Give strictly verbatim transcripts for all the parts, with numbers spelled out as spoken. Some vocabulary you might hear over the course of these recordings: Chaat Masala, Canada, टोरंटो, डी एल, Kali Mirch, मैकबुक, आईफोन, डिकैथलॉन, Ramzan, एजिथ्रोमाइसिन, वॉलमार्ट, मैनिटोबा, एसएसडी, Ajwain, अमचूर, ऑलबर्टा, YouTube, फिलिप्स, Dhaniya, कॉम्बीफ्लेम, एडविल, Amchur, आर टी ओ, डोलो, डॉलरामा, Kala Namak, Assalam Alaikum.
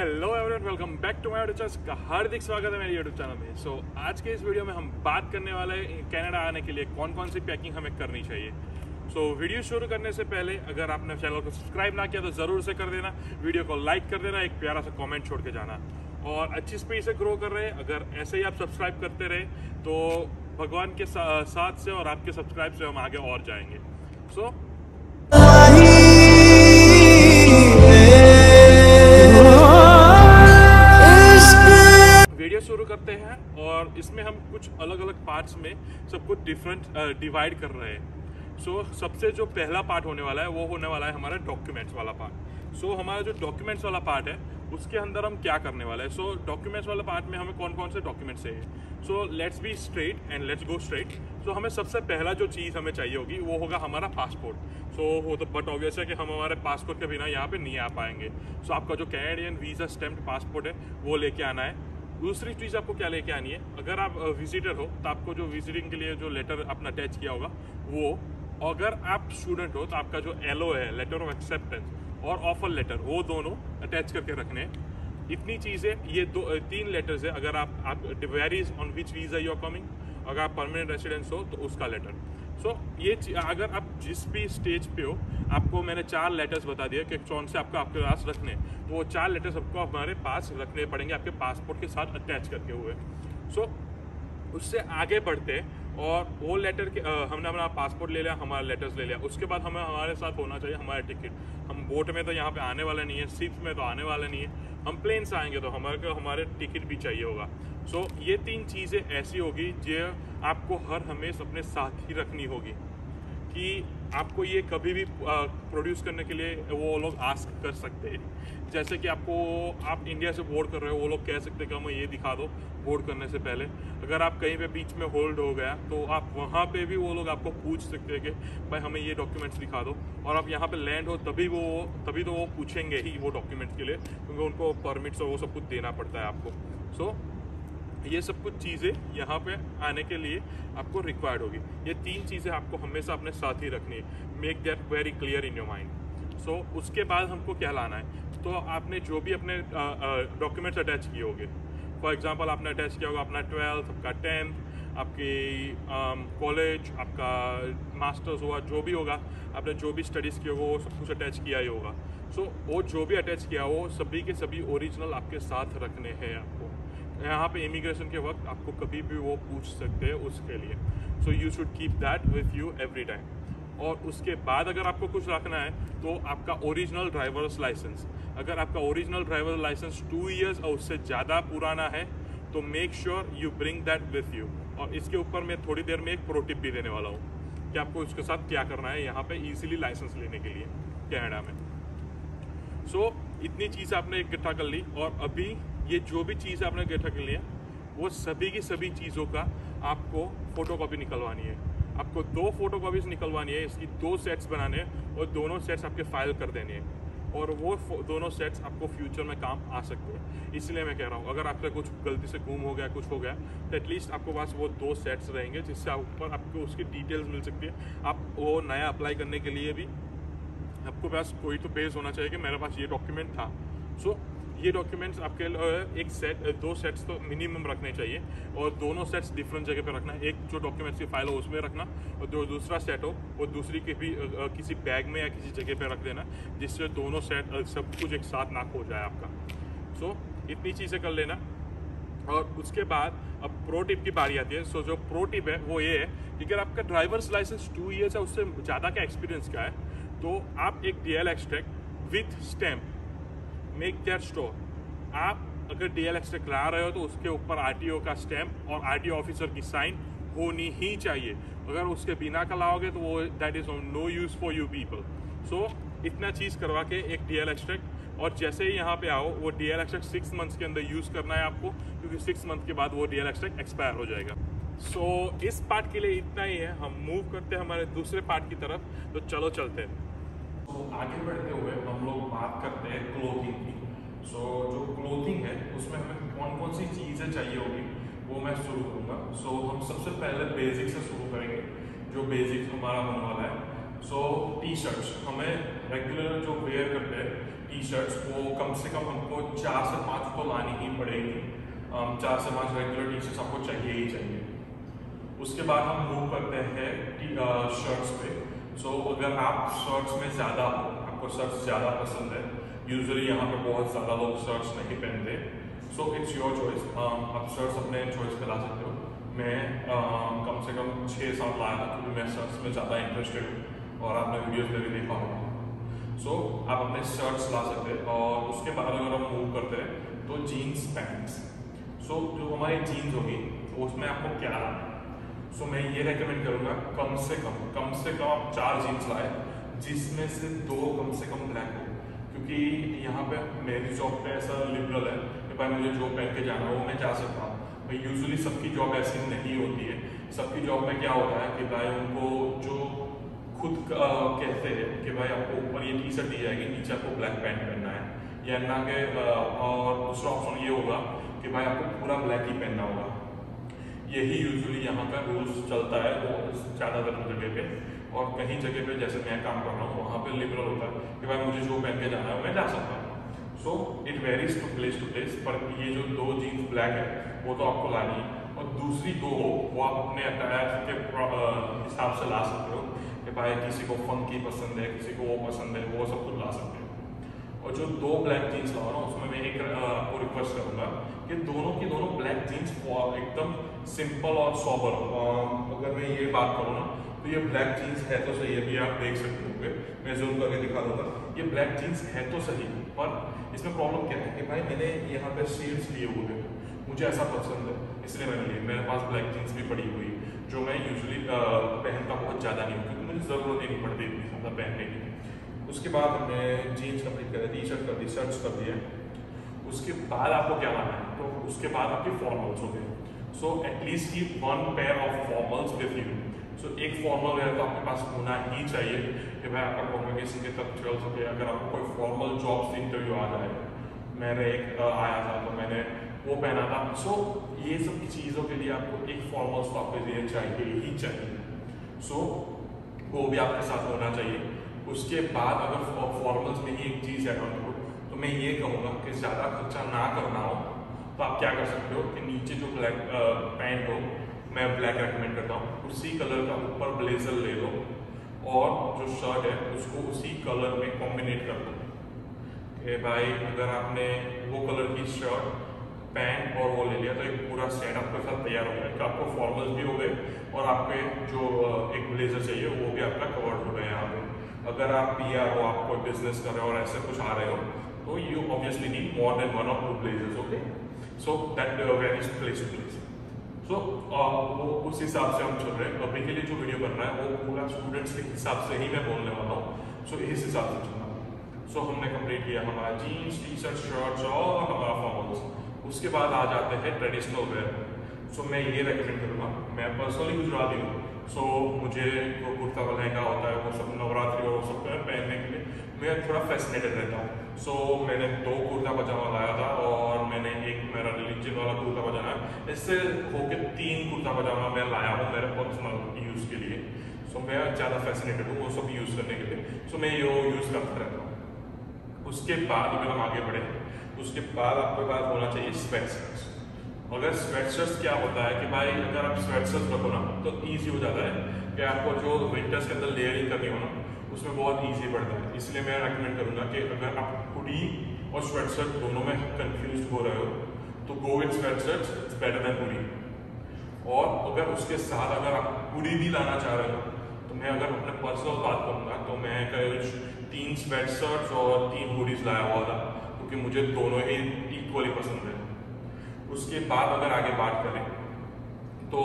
Hello everyone, welcome back to my YouTube channel. हार्दिक स्वागत है मेरे यूट्यूब चैनल में। सो so, आज के इस वीडियो में हम बात करने वाले हैं कनाडा आने के लिए कौन कौन सी पैकिंग हमें करनी चाहिए। सो so, वीडियो शुरू करने से पहले अगर आपने चैनल को सब्सक्राइब ना किया तो ज़रूर से कर देना, वीडियो को लाइक कर देना, एक प्यारा सा कॉमेंट छोड़ के जाना। और अच्छी स्पीड से ग्रो कर रहे हैं, अगर ऐसे ही आप सब्सक्राइब करते रहे तो भगवान के साथ से और आपके सब्सक्राइब से हम आगे और जाएंगे। सो so, शुरू करते हैं। और इसमें हम कुछ अलग अलग पार्ट्स में सब कुछ डिफरेंट डिवाइड कर रहे हैं। सो so, सबसे जो पहला पार्ट होने वाला है वो होने वाला है हमारा डॉक्यूमेंट्स वाला पार्ट। सो so, हमारा जो डॉक्यूमेंट्स वाला पार्ट है उसके अंदर हम क्या करने वाला है। सो so, डॉक्यूमेंट्स वाला पार्ट में हमें कौन कौन से डॉक्यूमेंट्स चाहिए। So let's be straight and let's go straight. So हमें सबसे पहला जो चीज़ हमें चाहिए होगी वो होगा हमारा पासपोर्ट। सो so, वो तो बट ऑब्वियस है कि हम हमारे पासपोर्ट के बिना यहाँ पर नहीं आ पाएंगे। सो so, आपका जो कैनेडियन वीज़ा स्टैम्प्ड पासपोर्ट है वो लेके आना है। दूसरी चीज़ आपको क्या लेके आनी है, अगर आप विजिटर हो तो आपको जो विजिटिंग के लिए जो लेटर आपने अटैच किया होगा वो, अगर आप स्टूडेंट हो तो आपका जो एल ओ है, लेटर ऑफ एक्सेप्टेंस और ऑफर लेटर, वो दोनों अटैच करके रखने हैं। इतनी चीज़ें, ये दो तीन लेटर्स है। अगर आप आप varies on which visa you are coming, अगर आप परमानेंट रेसिडेंस हो तो उसका लेटर। सो so, ये अगर आप जिस भी स्टेज पे हो, आपको मैंने चार लेटर्स बता दिया कि कौन से आपको आपके पास रखने, तो वो चार लेटर्स आपको हमारे पास रखने पड़ेंगे आपके पासपोर्ट के साथ अटैच करके हुए। सो so, उससे आगे बढ़ते हैं और वो लेटर के आ, हमने हमारा पासपोर्ट ले लिया, हमारा लेटर्स ले लिया, उसके बाद हमें हमारे साथ होना चाहिए हमारा टिकट। हम बोट में तो यहाँ पर आने वाला नहीं है, शिप में तो आने वाला नहीं है, हम प्लेन से आएंगे तो हमारे को हमारे टिकट भी चाहिए होगा। सो so, ये तीन चीज़ें ऐसी होगी जो आपको हर हमेशा अपने साथ ही रखनी होगी कि आपको ये कभी भी प्रोड्यूस करने के लिए वो लोग आस्क कर सकते हैं। जैसे कि आपको, आप इंडिया से बोर्ड कर रहे हो, वो लोग कह सकते हैं कि हमें ये दिखा दो बोर्ड करने से पहले। अगर आप कहीं पे बीच में होल्ड हो गया तो आप वहाँ पे भी वो लोग आपको पूछ सकते हैं कि भाई हमें ये डॉक्यूमेंट्स दिखा दो। और आप यहाँ पर लैंड हो तभी वो तभी तो वो पूछेंगे ही वो डॉक्यूमेंट्स के लिए, क्योंकि उनको परमिट्स और वो सब कुछ देना पड़ता है आपको। सो ये सब कुछ चीज़ें यहाँ पे आने के लिए आपको रिक्वायर्ड होगी। ये तीन चीज़ें आपको हमेशा अपने साथ ही रखनी है। Make that very clear in your mind. So उसके बाद हमको क्या लाना है, तो आपने जो भी अपने डॉक्यूमेंट्स अटैच किए होंगे, फॉर एग्जांपल आपने अटैच किया होगा अपना ट्वेल्थ, आपका टेंथ, आपकी कॉलेज, आपका मास्टर्स हुआ, जो भी होगा, आपने जो भी स्टडीज़ किए होगा वो सब कुछ अटैच किया ही होगा। सो so, वो जो भी अटैच किया हो सभी के सभी ओरिजिनल आपके साथ रखने हैं। आपको यहाँ पे इमिग्रेशन के वक्त आपको कभी भी वो पूछ सकते हैं उसके लिए। So you should keep that with you every time. और उसके बाद अगर आपको कुछ रखना है तो आपका ओरिजिनल ड्राइवर्स लाइसेंस। अगर आपका original driver licence two years और उससे ज़्यादा पुराना है तो make sure you bring that with you. और इसके ऊपर मैं थोड़ी देर में एक प्रो टिप भी देने वाला हूँ कि आपको इसके साथ क्या करना है यहाँ पे ईजिली लाइसेंस लेने के लिए कैनेडा में। सो so, इतनी चीज़ आपने इकट्ठा कर ली। और अभी ये जो भी चीज़ आपने इकट्ठा कर लिया वो सभी की सभी चीज़ों का आपको फ़ोटोकॉपी निकलवानी है। आपको दो फ़ोटोकॉपीज निकलवानी है, इसकी दो सेट्स बनाने हैं और दोनों सेट्स आपके फाइल कर देने हैं। और वो दोनों सेट्स आपको फ्यूचर में काम आ सकते हैं। इसलिए मैं कह रहा हूँ, अगर आपका कुछ गलती से गुम हो गया, कुछ हो गया, तो एटलीस्ट आपके पास वो दो सेट्स रहेंगे जिससे आप ऊपर आपको उसकी डिटेल्स मिल सकती है। आप वो नया अप्लाई करने के लिए भी आपके पास कोई तो बेस होना चाहिए कि मेरे पास ये डॉक्यूमेंट था। सो ये डॉक्यूमेंट्स आपके लिए एक सेट, दो सेट्स तो मिनिमम रखने चाहिए। और दोनों सेट्स डिफरेंट जगह पे रखना है। एक जो डॉक्यूमेंट्स की फाइल हो उसमें रखना, और जो दूसरा सेट हो वो दूसरी के भी किसी बैग में या किसी जगह पे रख देना, जिससे दोनों सेट सब कुछ एक साथ ना खो जाए आपका। सो so, इतनी चीज़ें कर लेना। और उसके बाद अब प्रो टिप की बारी आती है। सो so, जो प्रो टिप है वो ये है कि अगर आपका ड्राइवर्स लाइसेंस टू ईयर्स है उससे ज़्यादा का एक्सपीरियंस का है तो आप एक डी एल extract with stamp make that store. आप अगर डी एल एक्सट्रैक्ट ला रहे हो तो उसके ऊपर आर टी ओ का स्टैम्प और आर टी ओ ऑफिसर की साइन होनी ही चाहिए। अगर उसके बिना का लाओगे तो वो that is no use for you people. So इतना चीज़ करवा के एक डी एल एक्सट्रैक्ट, और जैसे ही यहाँ पे आओ वो डी एल extract six months के अंदर यूज़ करना है आपको, क्योंकि सिक्स मंथ के बाद वो डी एल एक्सट्रैक्ट एक्सपायर हो जाएगा। सो so, इस पार्ट के लिए इतना ही है। हम मूव करते हैं हमारे दूसरे पार्ट की तरफ, तो चलो चलते हैं। तो आगे बढ़ते हुए हम लोग बात करते हैं क्लोथिंग की। सो so, जो क्लोथिंग है उसमें हमें कौन कौन सी चीज़ें चाहिए होगी वो मैं शुरू करूँगा। सो so, हम सबसे पहले बेसिक से शुरू करेंगे, जो बेसिक हमारा होने वाला है। सो टी शर्ट्स, हमें रेगुलर जो वेयर करते हैं टी शर्ट्स वो कम से कम हमको चार से पाँच तो लानी ही पड़ेगी, चार से पाँच रेगुलर टी शर्ट्स आपको चाहिए ही चाहिए। उसके बाद हम मूव करते हैं टी शर्ट्स पे। सो अगर आप शर्ट्स में ज़्यादा हो, आपको शर्ट्स ज़्यादा पसंद है, यूजुअली यहाँ पे बहुत ज़्यादा लोग शर्ट्स नहीं पहनते, सो इट्स योर चॉइस, आप शर्ट्स अपने चॉइस पे ला सकते हो। मैं uh, कम से कम छः साल लाया था क्योंकि मैं शर्ट्स में ज़्यादा इंटरेस्टेड हूँ और आपने वीडियोज़ में भी देखा होगा। सो आप अपने शर्ट्स ला सकते हैं और उसके बाद अगर हम मूव करते हैं तो जीन्स पैंट्स। सो जो हमारी जीन्स होगी तो उसमें आपको क्या लाना है। सो मैं ये रिकमेंड करूँगा कम से कम कम से कम आप चार जीन्स लाए जिसमें से दो कम से कम ब्लैक हो, क्योंकि यहाँ पे मेरी जॉब पे ऐसा लिबरल है कि भाई मुझे जो पहन के जाना हो मैं जा सकता हूँ। भाई यूजुअली सबकी जॉब ऐसी नहीं होती है, सबकी जॉब में क्या होता है कि भाई उनको जो खुद कहते हैं कि भाई आपको ऊपर ये टी शर्ट दी जाएगी, नीचे आपको ब्लैक पैंट पहनना है या ना के, और दूसरा ऑप्शन ये होगा कि भाई आपको पूरा ब्लैक ही पहनना होगा। यही यूजुअली यहाँ का रूल्स चलता है वो ज़्यादातर जगह पे, और कहीं जगह पे जैसे मैं काम कर रहा हूँ वहाँ पे लिबरल होता है कि भाई मुझे जो पहन के जाना है मैं जा सकता हूँ। So it varies to place to place, पर ये जो दो जीन्स ब्लैक है वो तो आपको लानी है और दूसरी दो वो आप अपने अटायर के हिसाब से ला सकते हो कि भाई किसी को फंकी पसंद है, किसी को वो पसंद है, वो सब कुछ ला सकते हो। और जो दो ब्लैक जीन्स लाओ ना उसमें मैं एक आपको रिक्वेस्ट करूँगा कि दोनों की दोनों ब्लैक जीन्स एकदम सिंपल और सॉबर हो। अगर मैं ये बात करूँ ना तो ये ब्लैक जीन्स है तो सही, अभी आप देख सकते होंगे, मैं जूम करके दिखा दूंगा, ये ब्लैक जीन्स है तो सही पर इसमें प्रॉब्लम क्या है कि भाई मैंने यहाँ पे शेड्स लिए हुए हैं, मुझे ऐसा पसंद है इसलिए मैंने लिए, मेरे पास ब्लैक जीन्स भी पड़ी हुई जो मैं यूजुअली पहनता बहुत ज़्यादा नहीं हूँ क्योंकि मुझे ज़रूरत नहीं पड़ती इतनी ज़्यादा पहनने की। उसके बाद हमने जीन्स कंप्लीट कर दी, टी शर्ट कर दी, शर्ट्स कर दिए। उसके बाद आपको क्या लाना है, तो उसके बाद आपके फॉर्मल्स हो गए। So at least keep one pair of formals with you. So so, एक फॉर्मल वेयर तो आपके पास होना ही चाहिए कि भाई आपका कम्युनिकेशन के तक चल सके। अगर आपको कोई फॉर्मल जॉब से इंटरव्यू आ जाए, मैंने एक आया था तो मैंने वो पहना था। सो so, ये सब चीज़ों के लिए आपको एक फॉर्मल तो आपके लिए चाहिए ही चाहिए। सो so, वो भी आपके साथ होना चाहिए। उसके बाद अगर फॉर्मल्स में ही एक चीज़ ऐड ऑन करो तो मैं ये कहूँगा कि ज़्यादा खर्चा ना करना हो तो आप क्या कर सकते हो कि नीचे जो ब्लैक पैंट हो मैं ब्लैक रेकमेंड करता हूँ, उसी कलर का ऊपर ब्लेजर ले लो और जो शर्ट है उसको उसी कलर में कॉम्बिनेट कर दो। कि भाई अगर आपने वो कलर की शर्ट पैंट और वो ले लिया तो एक पूरा सेट आपके साथ तैयार हो गया कि आपको फॉर्मल्स भी हो गए और आपके जो एक ब्लेजर चाहिए वो भी आपका कवर्ड हो गया यहाँ पे। अगर आप पी आर हो, आप कोई बिजनेस कर रहे हो और ऐसे कुछ आ रहे हो तो you obviously need more than one of two blazers. Okay, so that varies place to place. तो so, वो उस हिसाब से हम चल रहे हैं। अभी के लिए जो वीडियो बन रहा है वो पूरा स्टूडेंट्स के हिसाब से ही मैं बोलने वाला हूँ, सो so, इस हिसाब से चलना। सो so, हमने कंप्लीट किया हमारा जीन्स, टी शर्ट, शर्ट्स और हमारा फॉर्मल्स। उसके बाद आ जाते हैं ट्रेडिशनल वेयर। सो so, मैं ये रेकमेंड करूँगा, मैं पर्सनली गुजराती हूँ, सो मुझे वो कुर्ता लहंगा होता है वो सब नवरात्रि और वो सब पहनने के लिए मैं थोड़ा फैसिनेटेड रहता हूँ। सो so, मैंने दो कुर्ता पजामा लाया था और मैंने एक मेरा रिलीजन वाला कुर्ता पजामा, इससे होके तीन कुर्ता पजामा मैं लाया हूँ मेरे पर्सनल यूज़ के लिए। सो so, मैं ज़्यादा फैसिनेटेड हूँ वो सब यूज़ करने के लिए, सो so, मैं ये यूज़ करता रहता हूँ। उसके बाद अगर हम आगे बढ़े, उसके बाद आपके पास होना चाहिए स्वेट शर्ट्स। अगर स्वेट शर्ट्स क्या होता है कि भाई अगर आप स्वेट शर्ट्स रखो ना तो ईजी हो जाता है कि आपको जो विंटर्स के अंदर लेयरिंग करनी हो ना उसमें बहुत ईजी पड़ता है। इसलिए मैं रिकमेंड करूँगा कि अगर आप हुडी और स्वेट शर्ट दोनों में कन्फ्यूज हो रहे हो तो go with sweat shirts, it's better than hoodie. और अगर उसके साथ अगर आप हुडी भी लाना चाह रहे हो तो मैं अगर अपने पर्सनल बात करूँगा तो मैं कल तीन स्वेट शर्ट्स और तीन हुडीज लाया हुआ था क्योंकि मुझे दोनों ही इक्वली पसंद है। उसके बाद अगर आगे बात करें तो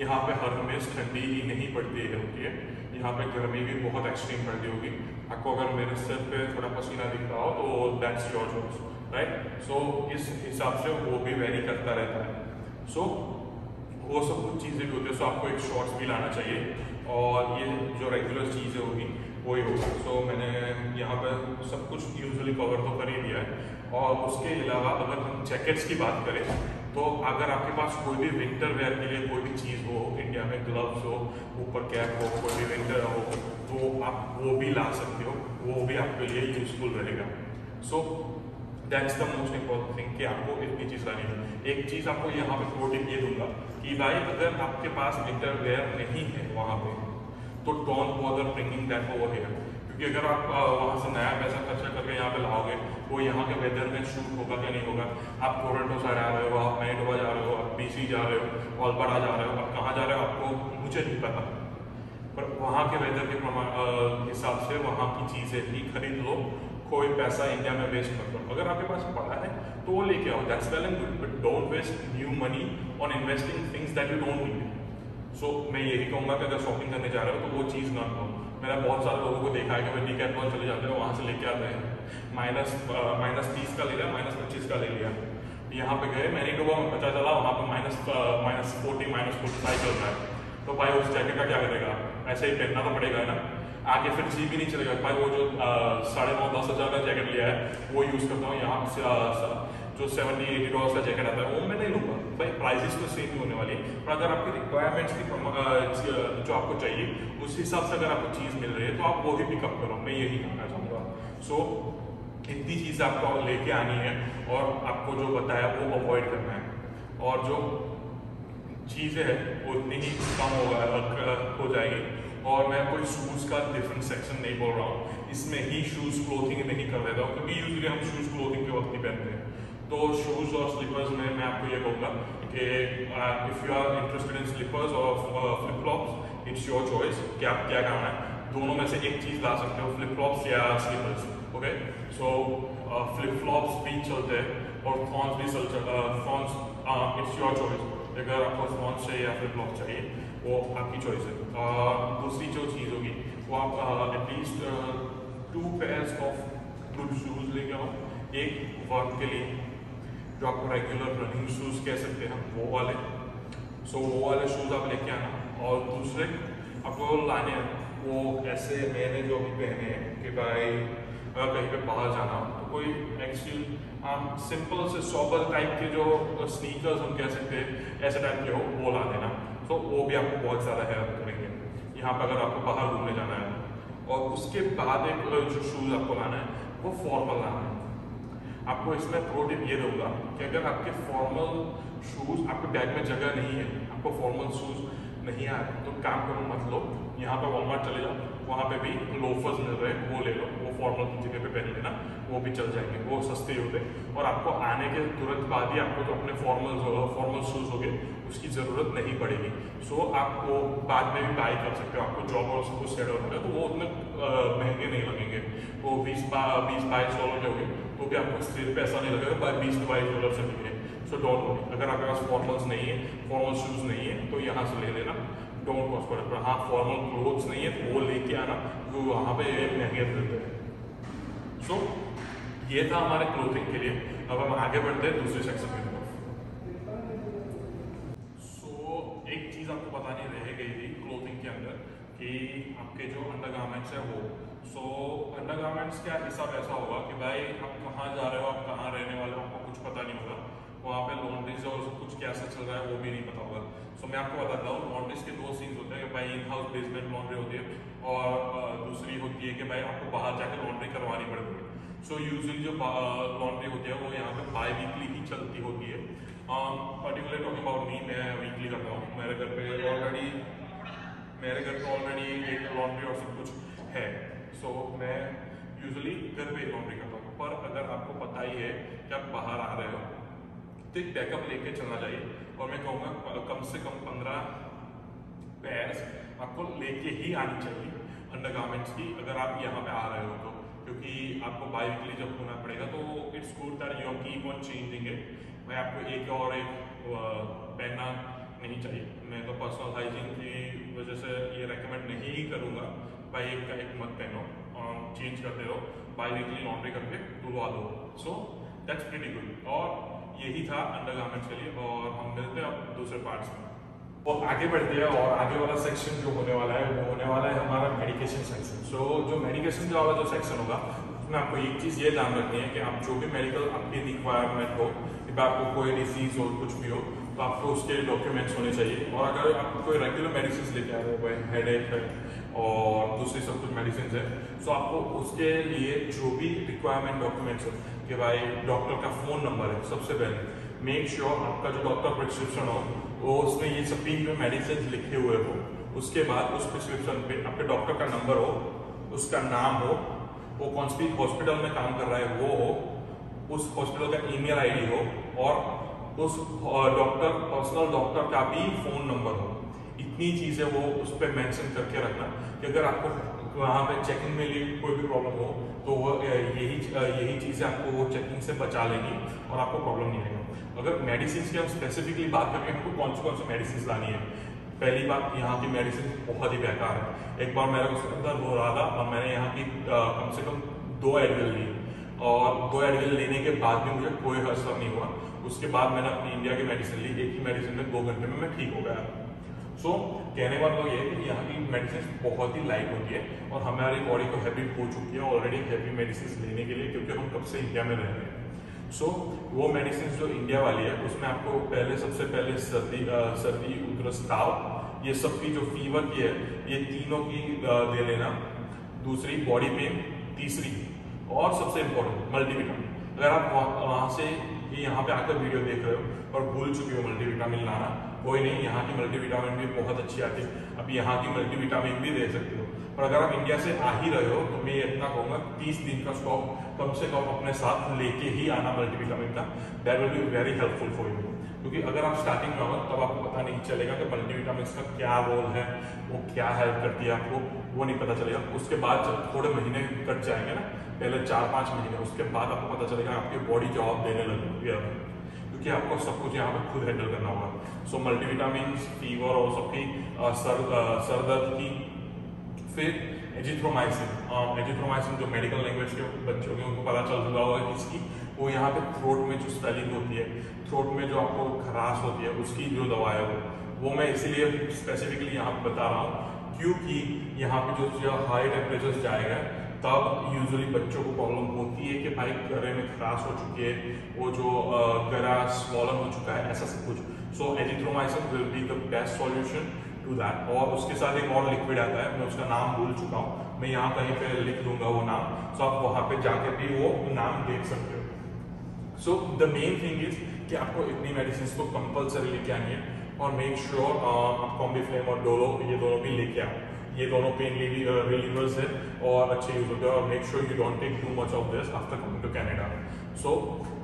यहाँ पे हर हमेश ठंडी ही नहीं पड़ती है, होती है यहाँ पे गर्मी भी बहुत एक्सट्रीम पड़ती होगी। आपको अगर मेरे सिर पे थोड़ा पसीना दिख रहा हो तो that's your choice, right. So इस हिसाब से वो भी वेरी करता रहता है। सो so, वो सब कुछ चीज़ें भी होती है। सो so, आपको एक शॉर्ट्स भी लाना चाहिए और ये जो रेगुलर चीज़ें होगी वही होगी। सो so, मैंने यहाँ पे सब कुछ यूजुअली कवर तो कर ही दिया है। और उसके अलावा अगर हम जैकेट्स की बात करें तो अगर आपके पास कोई भी विंटर वेयर के लिए कोई भी चीज़ हो, इंडिया में ग्लव्स हो, ऊपर कैप हो, कोई भी विंटर हो, तो आप वो भी ला सकते हो, वो भी आपके लिए यूज़फुल रहेगा। So that's the most important thing कि आपको इतनी चीज़ लानी है। एक चीज़ आपको यहाँ पे थोड़ा टिप ये दूंगा कि भाई अगर आपके पास इंटरवेयर नहीं है वहाँ पे, तो don't bother bringing that over here, क्योंकि अगर आप वहाँ से नया पैसा खर्चा करके यहाँ पे लाओगे वो यहाँ के वेदर में शूट होगा क्या नहीं होगा। आप टोरंटो से आ रहे हो, आप मैनडोवा जा रहे हो, आप बी सी जा रहे हो, ऑलबर्टा जा रहे हो, आप कहाँ जा रहे हो आपको मुझे नहीं पता, पर वहाँ के वेदर के हिसाब से वहाँ की चीज़ें ही खरीद लो, कोई पैसा इंडिया में वेस्ट मत करो। अगर आपके पास पड़ा है तो वो लेके आओ, that's well and good, but don't waste new money on investing things that you don't need. So मैं यही कहूँगा कि अगर शॉपिंग करने जा रहे हो तो वो चीज़ ना लो। मैंने बहुत सारे लोगों को देखा है कि भाई डिकैथलॉन चले जाते हैं, वहाँ से लेके आते हैं, माइनस माइनस तीस का ले लिया, माइनस पच्चीस का ले लिया, यहाँ पे गए मैनिटोबा में पता चला वहाँ पर minus minus forty minus forty five चल रहा है, तो भाई उस जैकेट का क्या करेगा, ऐसे ही पहनना तो पड़ेगा ना, आगे फिर जी भी नहीं चलेगा। भाई वो जो साढ़े नौ दस हज़ार का जैकेट लिया है वो यूज़ करता हूँ, यहाँ से जो सेवेंटी एटी डॉलर का जैकेट आता है वो मैं नहीं लूँगा। भाई प्राइसेस तो सेम ही होने वाली है, पर अगर आपकी रिक्वायरमेंट्स की जो आपको चाहिए उस हिसाब से अगर आपको चीज़ मिल रही है तो आप वो भी पिकअप करो, मैं यही कहना चाहूँगा। सो इतनी चीज़ आपको लेके आनी है और आपको जो बताया वो अवॉइड करना है, और जो चीज़ें हैं वो उतनी ही कम होगा हो जाएगी। और मैं कोई शूज़ का डिफरेंट सेक्शन नहीं बोल रहा हूँ, इसमें ही शूज़ क्लोथिंग में ही कर देता हूँ, क्योंकि यूजली हम शूज़ क्लोथिंग के वक्त ही पहनते हैं। तो शूज़ और स्लीपर्स में मैं आपको ये कहूँगा कि if you are interested in slippers और flip flops, it's your choice कि आप क्या करना है, दोनों में से एक चीज़ ला सकते हो, फ्लिप फ्लॉप्स या slippers. Okay, so flip flops भी चलते हैं और थॉर्न्स भी चलते, थॉर्न्स इट्स योर चॉइस, अगर आपको थॉर्न्स चाहिए या फिर ब्लॉक चाहिए वो आपकी चॉइस है। uh, दूसरी जो चीज़ होगी वो आप at least two pairs of good shoes लेके आओ, एक वर्क के लिए जो आपको रेगुलर रनिंग शूज़ कह सकते हैं वो वाले, सो so, वो वाले शूज़ आप लेके आना, और दूसरे आपको लाने वो ऐसे मैंने जो भी पहने हैं कि भाई अगर कहीं पे बाहर जाना हो तो कोई एक्चुअली सिंपल um, से सॉबर टाइप के जो स्नीकर्स हम कह सकते हैं ऐसे टाइप के हो वो ला देना, तो वो भी आपको बहुत ज़्यादा हेल्प करेंगे यहाँ पर अगर आपको बाहर घूमने जाना है। और उसके बाद एक जो शूज़ आपको लाना है वो फॉर्मल लाना है। आपको इसमें प्रो टिप ये दूंगा कि अगर आपके फॉर्मल शूज़ आपके बैग में जगह नहीं है, आपको फॉर्मल शूज़ नहीं आ रहे, तो काम करो मत लो, यहाँ पर वॉलमार्ट चले जाओ, वहाँ पे भी लोफर्स मिल रहे हैं वो ले लो, वो फॉर्मल जगह पे पहन लेना, वो भी चल जाएंगे, वो सस्ते होते हैं। और आपको आने के तुरंत बाद ही आपको जो अपने फॉर्मल फॉर्मल शूज़ हो गए उसकी ज़रूरत नहीं पड़ेगी। सो आप वो बाद में भी बाई कर सकते हो, आपको जॉब और उसको सेट हो गया तो वो उतने महंगे नहीं लगेंगे, वो बीस बीस बाईस डॉलर के हो गए तो भी आपको सिर्फ पैसा नहीं लगेगा, पर बीस बाईस डॉलर से मिलेंगे। सो डोंट वरी, अगर आपके पास फॉर्मल्स नहीं है, फॉर्मल शूज़ नहीं है तो यहाँ से ले लेना, डोंट कॉस्ट पर। हाँ, फॉर्मल क्लोथ्स नहीं है तो वो लेके आना, तो वहाँ पे महंगे मिलते हैं। सो ये था हमारे क्लोथिंग के लिए, अब हम आगे बढ़ते हैं दूसरे सेक्शन की तरफ। सो एक चीज़ आपको बतानी रह गई थी क्लोथिंग के अंदर कि आपके जो अंडर गारमेंट्स है वो, सो अंडर गारमेंट्स का हिसाब ऐसा होगा कि भाई आप कहाँ जा रहे हो, आप कहाँ रहने वाले हो, आपको कुछ पता नहीं होगा, वहाँ पे लॉन्ड्रीज और कुछ कैसा चल रहा है वो भी नहीं पता होगा। सो so, मैं आपको बताता हूँ, लॉन्ड्रीज के दो सीन्स होते हैं कि भाई इन हाउस बेसमेंट लॉन्ड्री होती है और दूसरी होती है कि भाई आपको बाहर जाके लॉन्ड्री करवानी पड़ती है। सो यूजुअली जो लॉन्ड्री होती है वो यहाँ पे बाई वीकली ही चलती होती है। पर्टिकुलर टॉकिंग अबाउट मी, मैं वीकली करता हूँ, मेरे घर पे ऑलरेडी मेरे घर पे ऑलरेडी एक लॉन्ड्री और सब कुछ है। सो so, मैं यूजली घर पर लॉन्ड्री करता हूँ, पर अगर आपको पता ही है कि आप बाहर आ रहे हो तो एक बैकअप लेके चलना चाहिए, और मैं कहूँगा कम से कम पंद्रह पैर्स आपको लेके ही आनी चाहिए अंडर गारमेंट्स की, अगर आप यहाँ पे आ रहे हो तो, क्योंकि आपको बाई वीकली जब होना पड़ेगा तो it's good that you keep on changing it. मैं आपको एक और एक पहनना नहीं चाहिए, मैं तो पर्सनल हाइजीन की वजह से ये रेकमेंड नहीं ही करूँगा, भाई एक का एक मत पहनो, चेंज करते रहो, बाई वीकली लॉन्ड्री करके धुलवा दो। सो दैट्स प्रीटी गुड, और यही था अंडर गारमेंट्स के लिए, और हम मिलते हैं अब दूसरे पार्ट्स में। वो आगे बढ़ते हैं, और आगे वाला सेक्शन जो होने वाला है वो होने वाला है हमारा मेडिकेशन सेक्शन। सो so, जो मेडिकेशन वाला जो सेक्शन होगा उसमें आपको एक चीज़ ये ध्यान रखनी है कि आप जो भी मेडिकल आपकी रिक्वायरमेंट हो, कि आपको कोई डिसीज़ हो कुछ भी हो तो आपको उसके डॉक्यूमेंट्स होने चाहिए, और अगर आप कोई रेगुलर मेडिसिन लेके आ रहे हो, हेड एक है और दूसरी सब कुछ मेडिसिन है। सो आपको उसके लिए जो भी रिक्वायरमेंट डॉक्यूमेंट्स है कि भाई डॉक्टर का फ़ोन नंबर है, सबसे पहले मेक श्योर आपका जो डॉक्टर प्रिस्क्रिप्शन हो वो उसमें ये सभी में मेडिसिन लिखे हुए हो। उसके बाद उस प्रिस्क्रिप्शन पे आपके डॉक्टर का नंबर हो, उसका नाम हो, वो कौन सी हॉस्पिटल में काम कर रहा है वो हो, उस हॉस्पिटल का ईमेल आईडी हो और उस डॉक्टर पर्सनल डॉक्टर का भी फ़ोन नंबर हो। इतनी चीज़ें वो उस पर मैंसन करके रखना कि अगर आपको वहाँ पे चेकिंग में लिए कोई भी प्रॉब्लम हो तो वो यही यही चीज़ें आपको वो चेकिंग से बचा लेंगी और आपको प्रॉब्लम नहीं रहेगा। अगर मेडिसिन की हम स्पेसिफिकली बात करें आपको कौन सी कौन सी मेडिसिन लानी है, पहली बात यहाँ की मेडिसिन बहुत ही बेकार है। एक बार मेरा उसमें दर्द हो रहा था और मैंने यहाँ की कम से कम दो एडविल ली और दो एडविल लेने के बाद भी मुझे कोई असर नहीं हुआ। उसके बाद मैंने अपनी इंडिया की मेडिसिन ली, एक ही मेडिसिन में दो घंटे में मैं ठीक हो गया। सो कहने का मतलब ये है कि यहाँ की मेडिसिन बहुत ही लाइट होती है और हमारी बॉडी को हैबिट हो चुकी है ऑलरेडी हैवी मेडिसिन लेने के लिए, क्योंकि हम कब से इंडिया में रह रहे हैं। सो so, वो मेडिसिन जो इंडिया वाली है उसमें आपको पहले सबसे पहले सर्दी सर्दी उधरस ताव ये सब की जो फीवर की है ये तीनों की दे लेना, दूसरी बॉडी पेन, तीसरी और सबसे इम्पोर्टेंट मल्टीविटामिन। अगर आप वहाँ से यहाँ पे आकर वीडियो देख रहे हो और भूल चुके हो मल्टीविटामिन लाना, कोई नहीं, यहाँ की मल्टीविटामिन भी बहुत अच्छी आती है, आप यहाँ की मल्टीविटामिन भी ले सकते हो। और अगर आप इंडिया से आ ही रहे हो तो मैं इतना कहूँगा तीस दिन का स्टॉक कम से कम अपने साथ लेके ही आना मल्टीविटामिन का, that will be very helpful for you. क्योंकि अगर आप स्टार्टिंग में हो तब आपको पता नहीं चलेगा कि मल्टीविटामिन का क्या रोल है, वो क्या हेल्प करती है आपको वो नहीं पता चलेगा। उसके बाद जब थोड़े महीने कट जाएंगे ना, पहले चार पाँच महीने, उसके बाद आपको पता चलेगा आपकी बॉडी जॉब देने लगी है क्योंकि आपको सब कुछ यहाँ पर खुद हैंडल करना होगा। सो मल्टीविटामिन, फीवर और सबकी सर सर दर्द की, फिर एजिथ्रोमाइसिन। एजिथ्रोमाइसिन जो मेडिकल लैंग्वेज के बच्चों के उनको पता चल चुका होगा इसकी, वो यहाँ पे थ्रोट में जो स्वेलिंग होती है, थ्रोट में जो आपको खराश होती है उसकी जो दवा है वो वो मैं इसीलिए स्पेसिफिकली यहाँ पे बता रहा हूँ क्योंकि यहाँ पे जो, जो हाई टेम्परेचर जाएगा तब यूजुअली बच्चों को प्रॉब्लम होती है कि भाई गले में खराश हो चुकी है, वो जो गला स्वॉलन हो चुका है, ऐसा सब कुछ। So एजिथ्रोमाइसिन will be the best solution to that. और उसके साथ एक और लिक्विड आता है, मैं उसका नाम भूल चुका हूँ, मैं यहाँ कहीं पे लिख दूंगा वो नाम, सो so, आप वहाँ पे जाके भी वो नाम देख सकते हो। So the main thing is कि आपको इतनी मेडिसिन को कंपल्सरी लेके आनी है और मेक श्योर sure, uh, आप कॉम्बीफ्लेम और डोलो ये दोनों भी लेके आओ, ये दोनों पेन रिलीवर्स है और अच्छे यूज होते हैं। और make sure you don't take too much of this after coming to Canada. So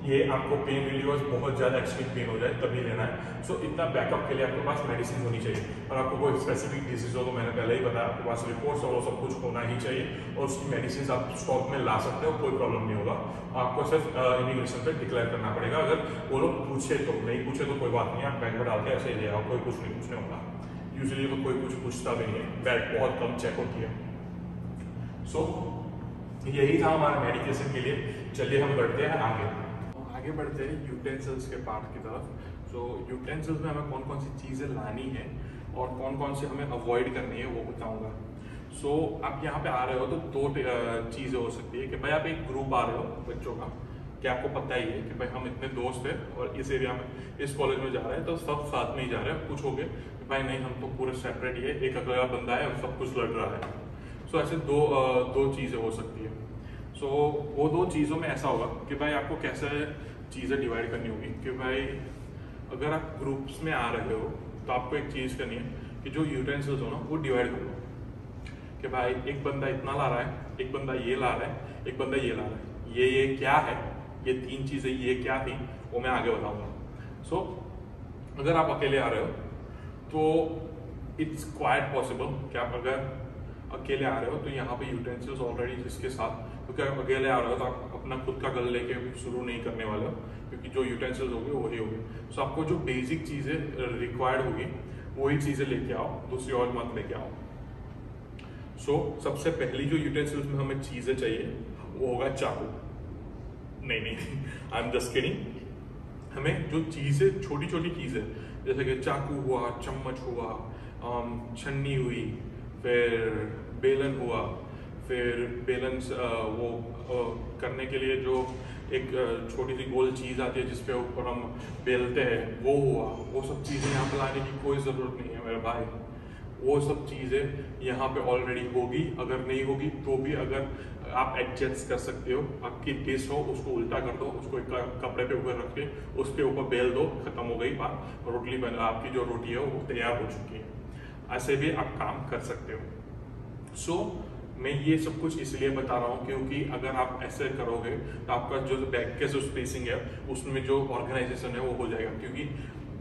ये आपको पेन रिलीवर्स बहुत ज़्यादा एक्सट्रीम पेन हो जाए तभी लेना है। सो so, इतना बैकअप के लिए आपके पास मेडिसिन होनी चाहिए और आपको कोई स्पेसिफिक डिजीज हो तो मैंने पहले ही बताया आपके पास रिपोर्ट्स और वो सब कुछ होना ही चाहिए और उसकी मेडिसिन आप स्टॉक में ला सकते हो, कोई प्रॉब्लम नहीं होगा। आपको सिर्फ इमिग्रेशन पर डिक्लेयर करना पड़ेगा, अगर वो लोग पूछे तो, नहीं पूछे तो कोई बात नहीं, आप बैंक में डाल के ऐसे ही ले आओ, कोई कुछ नहीं पूछने होगा। यूजली तो कोई कुछ पूछता भी नहीं है, बैंक बहुत कम चेक होती है। सो so, यही था हमारे मेडिकेशन के लिए। चलिए हम बढ़ते हैं आगे आगे बढ़ते हैं यूटेंसिल्स के पार्ट की तरफ। तो यूटेंसिल्स में हमें कौन कौन सी चीज़ें लानी है और कौन कौन सी हमें अवॉइड करनी है वो बताऊंगा। सो so, आप यहाँ पे आ रहे हो तो दो चीज़ें हो सकती है कि भाई आप एक ग्रुप आ रहे हो बच्चों का, कि आपको पता ही है कि भाई हम इतने दोस्त हैं और इस एरिया में इस कॉलेज में जा रहे हैं तो सब साथ में ही जा रहे हैं। कुछ हो गए कि भाई नहीं हम तो पूरे सेपरेट ही है, एक अकेला बंदा है और सब कुछ लड़ रहा है। सो so, ऐसे दो दो चीज़ें हो सकती है। सो so, वो दो चीज़ों में ऐसा होगा कि भाई आपको कैसे चीज़ें डिवाइड करनी होगी कि भाई अगर आप ग्रुप्स में आ रहे हो तो आपको एक चीज़ करनी है कि जो यूटेंसिल्स हो ना वो डिवाइड कर लो कि भाई एक बंदा इतना ला रहा है, एक बंदा ये ला रहा है, एक बंदा ये ला रहा है, ये ये क्या है, ये तीन चीज़ें ये क्या थी वो मैं आगे बताऊँगा। सो so, अगर आप अकेले आ रहे हो तो इट्स क्वाइट पॉसिबल कि आप अगर अकेले आ रहे हो तो यहाँ पे यूटेंसिल्स ऑलरेडी जिसके साथ, क्योंकि आप अकेले आ रहे हो तो आप अपना खुद का गल लेके शुरू नहीं करने वाले हो क्योंकि जो यूटेंसिल्स होंगे वही होंगे। सो so, आपको जो बेसिक चीज़ें रिक्वायर्ड होगी वही चीज़ें लेके आओ, दूसरी और मत लेके आओ। सो so, सबसे पहली जो यूटेंसिल्स में हमें चीज़ें चाहिए वो होगा चाकू। नहीं नहीं आई एम जस्ट किडिंग। हमें जो चीज़ें छोटी छोटी चीज़ें जैसे कि चाकू हुआ, चम्मच हुआ, छन्नी हुई, फिर बेलन हुआ, फिर बेलन वो करने के लिए जो एक छोटी सी गोल चीज़ आती है जिसपे ऊपर हम बेलते हैं वो हुआ, वो सब चीज़ें यहाँ पर लाने की कोई ज़रूरत नहीं है मेरे भाई। वो सब चीज़ें यहाँ पे ऑलरेडी होगी। अगर नहीं होगी तो भी अगर आप एडजस्ट कर सकते हो, आपकी डिश हो उसको उल्टा कर दो, उसको एक कपड़े पे ऊपर रख के उसके ऊपर बेल दो, खत्म हो गई बात। रोटी बन, आपकी जो रोटी है वो तैयार हो चुकी है। ऐसे भी आप काम कर सकते हो। सो so, मैं ये सब कुछ इसलिए बता रहा हूँ क्योंकि अगर आप ऐसे करोगे तो आपका जो बैक के जो स्पेसिंग है उसमें जो ऑर्गेनाइजेशन है वो हो जाएगा। क्योंकि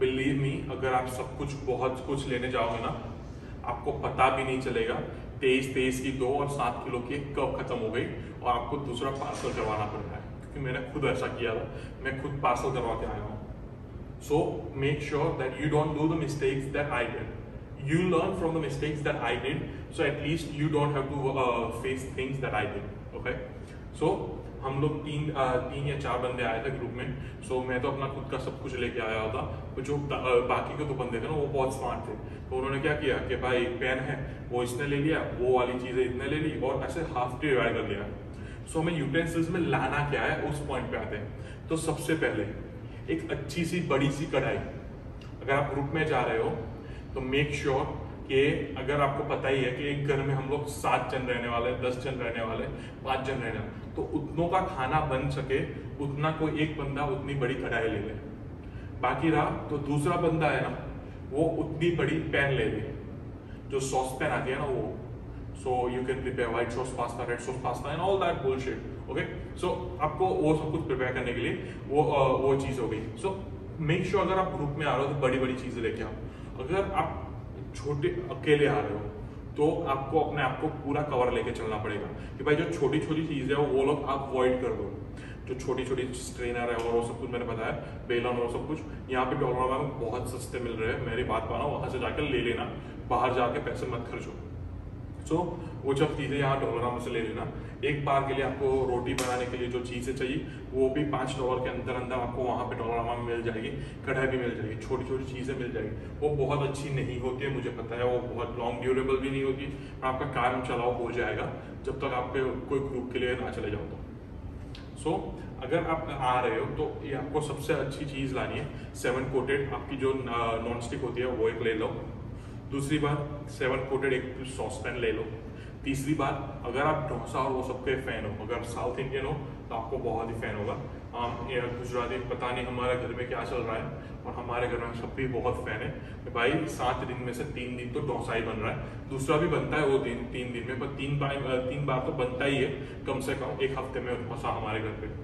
बिलीव मी, अगर आप सब कुछ बहुत कुछ लेने जाओगे ना, आपको पता भी नहीं चलेगा तेईस तेईस की दो और सात किलो की कब खत्म हो गई और आपको दूसरा पार्सल करवाना पड़ रहा है। क्योंकि मैंने खुद ऐसा किया था, मैं खुद पार्सल करवा के आया हूँ। So make sure that you don't do the mistakes that I did. You learn from the mistakes that I did, so at least you don't have to uh, face things that I did. Okay? So हम लोग तीन uh, तीन या चार बंदे आए थे group में। So मैं तो अपना खुद का सब कुछ लेके आया था। तो जो uh, बाकी के दो बंदे थे ना, वो बहुत स्मार्ट थे। तो उन्होंने क्या किया कि भाई पेन है वो इसने ले लिया, वो वाली चीज़ें इतने ले ली और ऐसे हाफ डिवाइड कर लिया। सो हमें यूटेंसिल्स में लाना क्या है उस पॉइंट पे आते हैं। तो सबसे पहले एक अच्छी सी बड़ी सी कढ़ाई, अगर आप ग्रुप में जा रहे हो तो मेक श्योर sure कि अगर आपको पता ही है कि एक घर में हम लोग सात जन रहने वाले, दस जन रहने वाले, पाँच जन रहने वाले, तो उतनों का खाना बन सके उतना कोई एक बंदा उतनी बड़ी कढ़ाई ले ले। बाकी रहा तो दूसरा बंदा है ना, वो उतनी बड़ी पैन ले ले, जो सॉस पैन आती है ना वो। So you can prepare white sauce pasta, red sauce pasta and all that bullshit. Okay, so आपको वो सब कुछ प्रिपेयर करने के लिए वो वो चीज़ हो गई। सो मेक श्योर अगर आप ग्रुप में आ रहे हो तो बड़ी बड़ी चीज़ें लेके आओ। अगर आप छोटे अकेले आ रहे हो तो आपको अपने आप को पूरा कवर लेके चलना पड़ेगा कि भाई जो छोटी छोटी चीज़ें हैं वो लोग आप अवॉइड कर दो। जो छोटी छोटी स्ट्रेनर है और वो सब कुछ मैंने बताया, बेलन और सब कुछ यहाँ पे डॉलरामा में बहुत सस्ते मिल रहे हैं। मेरी बात मानो, वहाँ से जाकर ले लेना, बाहर जाके पैसे मत खर्चो। सो so, वो सब चीज़ें यहाँ डॉलरामा से ले लेना। एक बार के लिए आपको रोटी बनाने के लिए जो चीज़ें चाहिए वो भी पाँच डॉलर के अंदर अंदर आपको वहाँ पे डॉलरामा में मिल जाएगी। कढ़ाई भी मिल जाएगी, छोटी छोटी चीज़ें मिल जाएगी। वो बहुत अच्छी नहीं होती है, मुझे पता है, वो बहुत लॉन्ग ड्यूरेबल भी नहीं होती। आपका काम चलाओ हो जाएगा जब तक आप कोई ग्रुप के लिए ना चले जाओ तो। सो so, अगर आप आ रहे हो तो ये आपको सबसे अच्छी चीज़ लानी है। सेवन कोटेड आपकी जो नॉन स्टिक होती है वो एक ले लो। दूसरी बात, सेवन कोटेड एक सॉस पैन ले लो। तीसरी बात, अगर आप डोसा और वो सबके फ़ैन हो, अगर साउथ इंडियन हो तो आपको बहुत ही फ़ैन होगा। हम ये गुजराती, पता नहीं हमारे घर में क्या चल रहा है, और हमारे घर में सब भी बहुत फ़ैन है। भाई सात दिन में से तीन दिन तो डोसा ही बन रहा है, दूसरा भी बनता है वो दिन तीन दिन में, पर तीन बार तीन बार तो बनता ही है कम से कम एक हफ्ते में डोसा हमारे घर पर।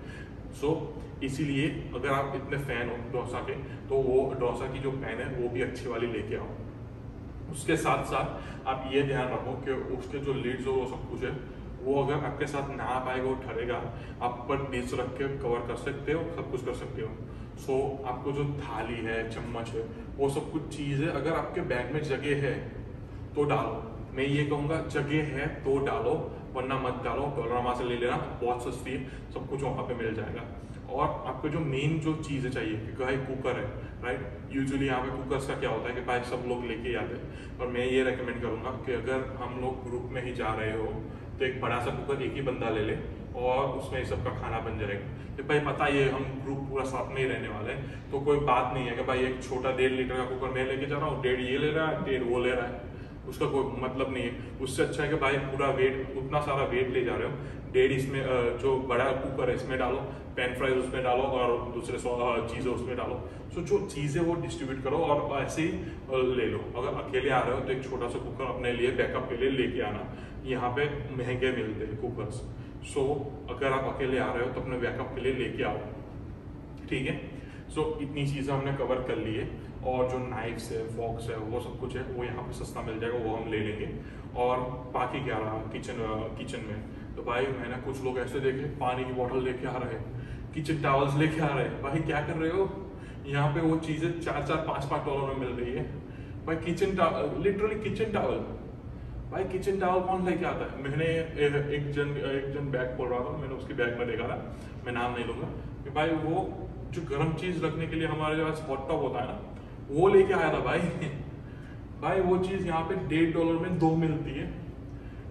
सो so, इसीलिए अगर आप इतने फ़ैन हो डोसा के तो वो डोसा की जो पैन है वो भी अच्छी वाली लेके आओ। उसके साथ साथ आप ये ध्यान रखो कि उसके जो लीड्स हो वो सब कुछ है वो अगर आपके साथ ना पाएगा, वो ठहरेगा, आप पर डिश रख के कवर कर सकते हो, सब कुछ कर सकते हो। सो so, आपको जो थाली है, चम्मच है, वो सब कुछ चीज़ है, अगर आपके बैग में जगह है तो डालो। मैं ये कहूँगा जगह है तो डालो, वरना मत डालो। डॉलरामा से ले लेना, बहुत सस्ती है, सब कुछ वहाँ पे मिल जाएगा। और आपको जो मेन जो चीज़ें चाहिए, क्योंकि भाई कुकर है राइट, यूजुअली यहाँ पे कुकर्स का क्या होता है कि भाई सब लोग लेके आते हैं। और मैं ये रेकमेंड करूँगा कि अगर हम लोग ग्रुप में ही जा रहे हो तो एक बड़ा सा कुकर एक ही बंदा ले ले और उसमें सबका खाना बन जाएगा। कि भाई पता ये हम ग्रुप पूरा साथ में ही रहने वाले हैं, तो कोई बात नहीं है कि भाई एक छोटा डेढ़ लीटर का कुकर मैं लेके जा रहा हूँ, डेढ़ ये ले रहा है, डेढ़ वो ले रहा है, उसका कोई मतलब नहीं है। उससे अच्छा है कि भाई पूरा वेट, उतना सारा वेट ले जा रहे हो, डेढ़ इसमें जो बड़ा कुकर है इसमें डालो, पैन फ्राई उसमें डालो और दूसरे चीज़ें उसमें डालो। सो जो चीज़ें वो डिस्ट्रीब्यूट करो और ऐसे ही ले लो। अगर अकेले आ रहे हो तो एक छोटा सा कुकर अपने लिए बैकअप के लिए लेके आना। यहाँ पे महंगे मिलते हैं कुकर्स। सो अगर आप अकेले आ रहे हो तो अपने बैकअप के लिए लेके आओ, ठीक है। सो so, इतनी चीज़ें हमने कवर कर ली है। और जो नाइफ्स है, फॉक्स है, वो सब कुछ है वो यहाँ पे सस्ता मिल जाएगा, वो हम ले लेंगे। और बाकी क्या रहा किचन किचन में, तो भाई मैंने कुछ लोग ऐसे देखे पानी की बोतल लेके आ रहे हैं, किचन टावल्स लेके आ रहे हैं। भाई क्या कर रहे हो, यहाँ पे वो चीज़ें चार चार पाँच पाँच डॉलर में मिल रही है। भाई kitchen towel, literally kitchen towel, भाई किचन टावल कौन लेके आता है। मैंने एक जन एक जन बैग खोल रहा था, मैंने उसके बैग में देखा था, मैं नाम नहीं लूँगा, कि भाई वो जो गर्म चीज़ रखने के लिए हमारे पास हॉट टॉप होता है ना, वो लेके आया था। भाई भाई वो चीज़ यहाँ पे डेढ़ डॉलर में दो मिलती है,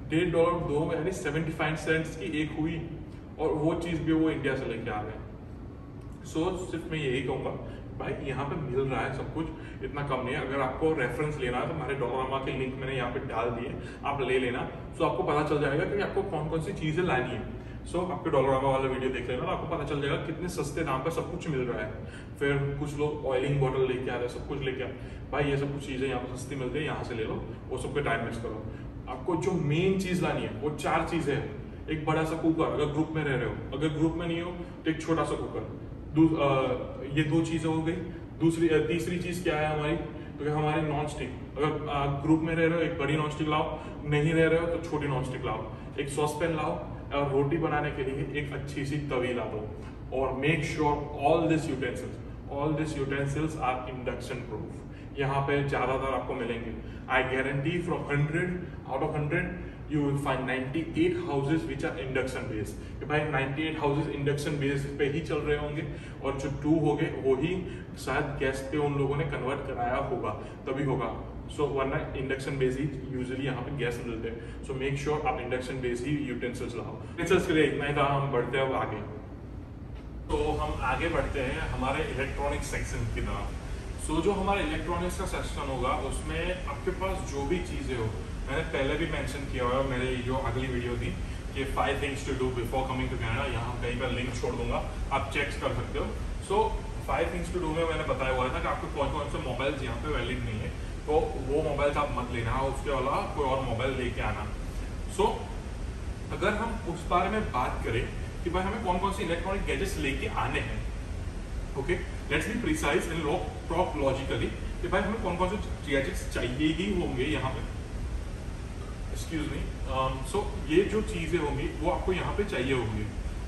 डेढ़ डॉलर दो में, यानी सेवेंटी फाइव सेंट्स की एक हुई। और वो चीज़ भी वो इंडिया से लेके आ गए। सो so, सिर्फ मैं यही कहूँगा भाई यहाँ पे मिल रहा है सब कुछ, इतना कम नहीं है। अगर आपको रेफरेंस लेना है तो हमारे डॉलरामा के लिंक मैंने यहाँ पे डाल दिए, आप ले लेना। सो so, आपको पता चल जाएगा कि आपको कौन कौन सी चीज़ें लानी है। सो so, आपके डॉलरामा वाला वीडियो देख लेना तो आपको पता चल जाएगा कितने सस्ते दाम पर सब कुछ मिल रहा है। फिर कुछ लोग ऑयलिंग बॉटल लेके आते हैं, सब कुछ लेके आए। भाई ये सब कुछ चीज़ें यहाँ पर सस्ती मिलती है, यहाँ से ले लो, वो सबके टाइम वेस्ट करो। आपको जो मेन चीज़ लानी है वो चार चीज़ें हैं। एक बड़ा सा कुकर अगर ग्रुप में रह रहे हो, अगर ग्रुप में नहीं हो तो एक छोटा सा कुकर, आ, ये दो चीज़ें हो गई। दूसरी तीसरी चीज़ क्या है हमारी, तो हमारे नॉन स्टिक, अगर आ, ग्रुप में रह रहे हो एक बड़ी नॉन स्टिक लाओ, नहीं रह रहे हो तो छोटी नॉन स्टिक लाओ। एक सॉसपैन लाओ और रोटी बनाने के लिए एक अच्छी सी तवी ला दो। और make sure all this utensils all this utensils are induction proof. यहाँ पे ज़्यादातर आपको मिलेंगे। I guarantee from hundred out of hundred you will find ninety-eight houses which are induction based। कि भाई ninety-eight houses induction based पे ही चल रहे होंगे, और जो two हो गए वो ही शायद गैस पे उन लोगों ने कन्वर्ट कराया होगा तभी होगा। सो so, वरना इंडक्शन बेस ही यूजली यहाँ पे गैस मिलते हैं। सो मेक श्योर आप इंडक्शन बेस ही यूटेंसिल्स लाओ। यूटेंसिल्स के लिए इतना ही था, हम बढ़ते हैं अब आगे। तो हम आगे बढ़ते हैं हमारे इलेक्ट्रॉनिक सेक्शन की तरफ। सो so, जो हमारे इलेक्ट्रॉनिक्स का सेक्शन होगा उसमें आपके पास जो भी चीज़ें हो, मैंने पहले भी मेंशन किया हुआ है मेरे जो अगली वीडियो थी कि five things to do before coming to Canada, यहाँ कहीं पर लिंक छोड़ दूंगा, आप चेक कर सकते हो। So five things to do में मैंने बताया हुआ था कि आपको कौन कौन से मोबाइल्स यहाँ पे वैलिड नहीं है, तो वो मोबाइल्स आप मत लेना, उसके अलावा कोई और मोबाइल लेके आना। सो so, अगर हम उस बारे में बात करें कि भाई हमें कौन कौन से इलेक्ट्रॉनिक गैजेट्स लेके आने हैं, okay let's be precise and prop logically कि भाई हमें कौन कौन से गैजेट्स चाहिए ही होंगे यहाँ पे। एक्सक्यूज मी, सो ये जो चीज़ें होंगी वो आपको यहाँ पे चाहिए होंगी।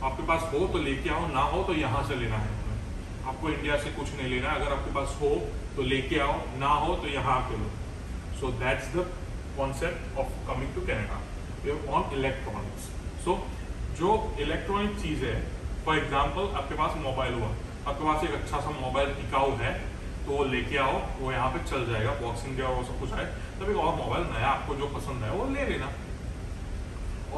आपके पास हो तो लेके आओ, ना हो तो यहाँ से लेना है। आपको इंडिया से कुछ नहीं लेना, अगर आपके पास हो तो लेके आओ, ना हो तो यहाँ पे लो। So that's the concept of coming to Canada on electronics. So जो इलेक्ट्रॉनिक चीज़ है, फॉर एग्जाम्पल आपके पास मोबाइल हुआ, आपके पास एक अच्छा सा मोबाइल टिकाऊ है तो वो लेके आओ, वो यहाँ पे चल जाएगा, बॉक्सिंग के और वो सब कुछ आए, तभी और मोबाइल नया आपको जो पसंद है वो ले लेना।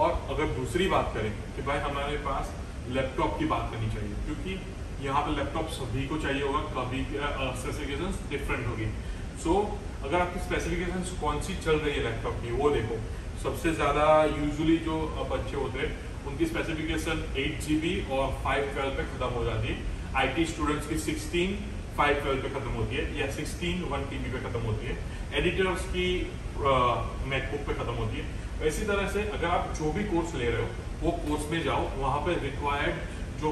और अगर दूसरी बात करें कि भाई हमारे पास लैपटॉप की बात करनी चाहिए, क्योंकि यहाँ पे लैपटॉप सभी को चाहिए होगा, कभी स्पेसिफिकेशंस डिफरेंट होगी। सो अगर आपकी स्पेसिफिकेशंस कौन सी चल रही है लैपटॉप की वो देखो। सबसे ज़्यादा यूजुअली जो बच्चे होते हैं उनकी स्पेसिफिकेशन एट जी बी और फाइव ट्वेल्व पे खत्म हो जाती है। आई टी स्टूडेंट्स की सिक्सटीन फाइव ट्वेल्व पे खत्म होती है, या सिक्सटीन वन टी बी पे खत्म होती है। एडिटर्स की मैकबुक पे खत्म होती है। इसी तरह से अगर आप जो भी कोर्स ले रहे हो वो कोर्स में जाओ, वहाँ पे रिक्वायर्ड जो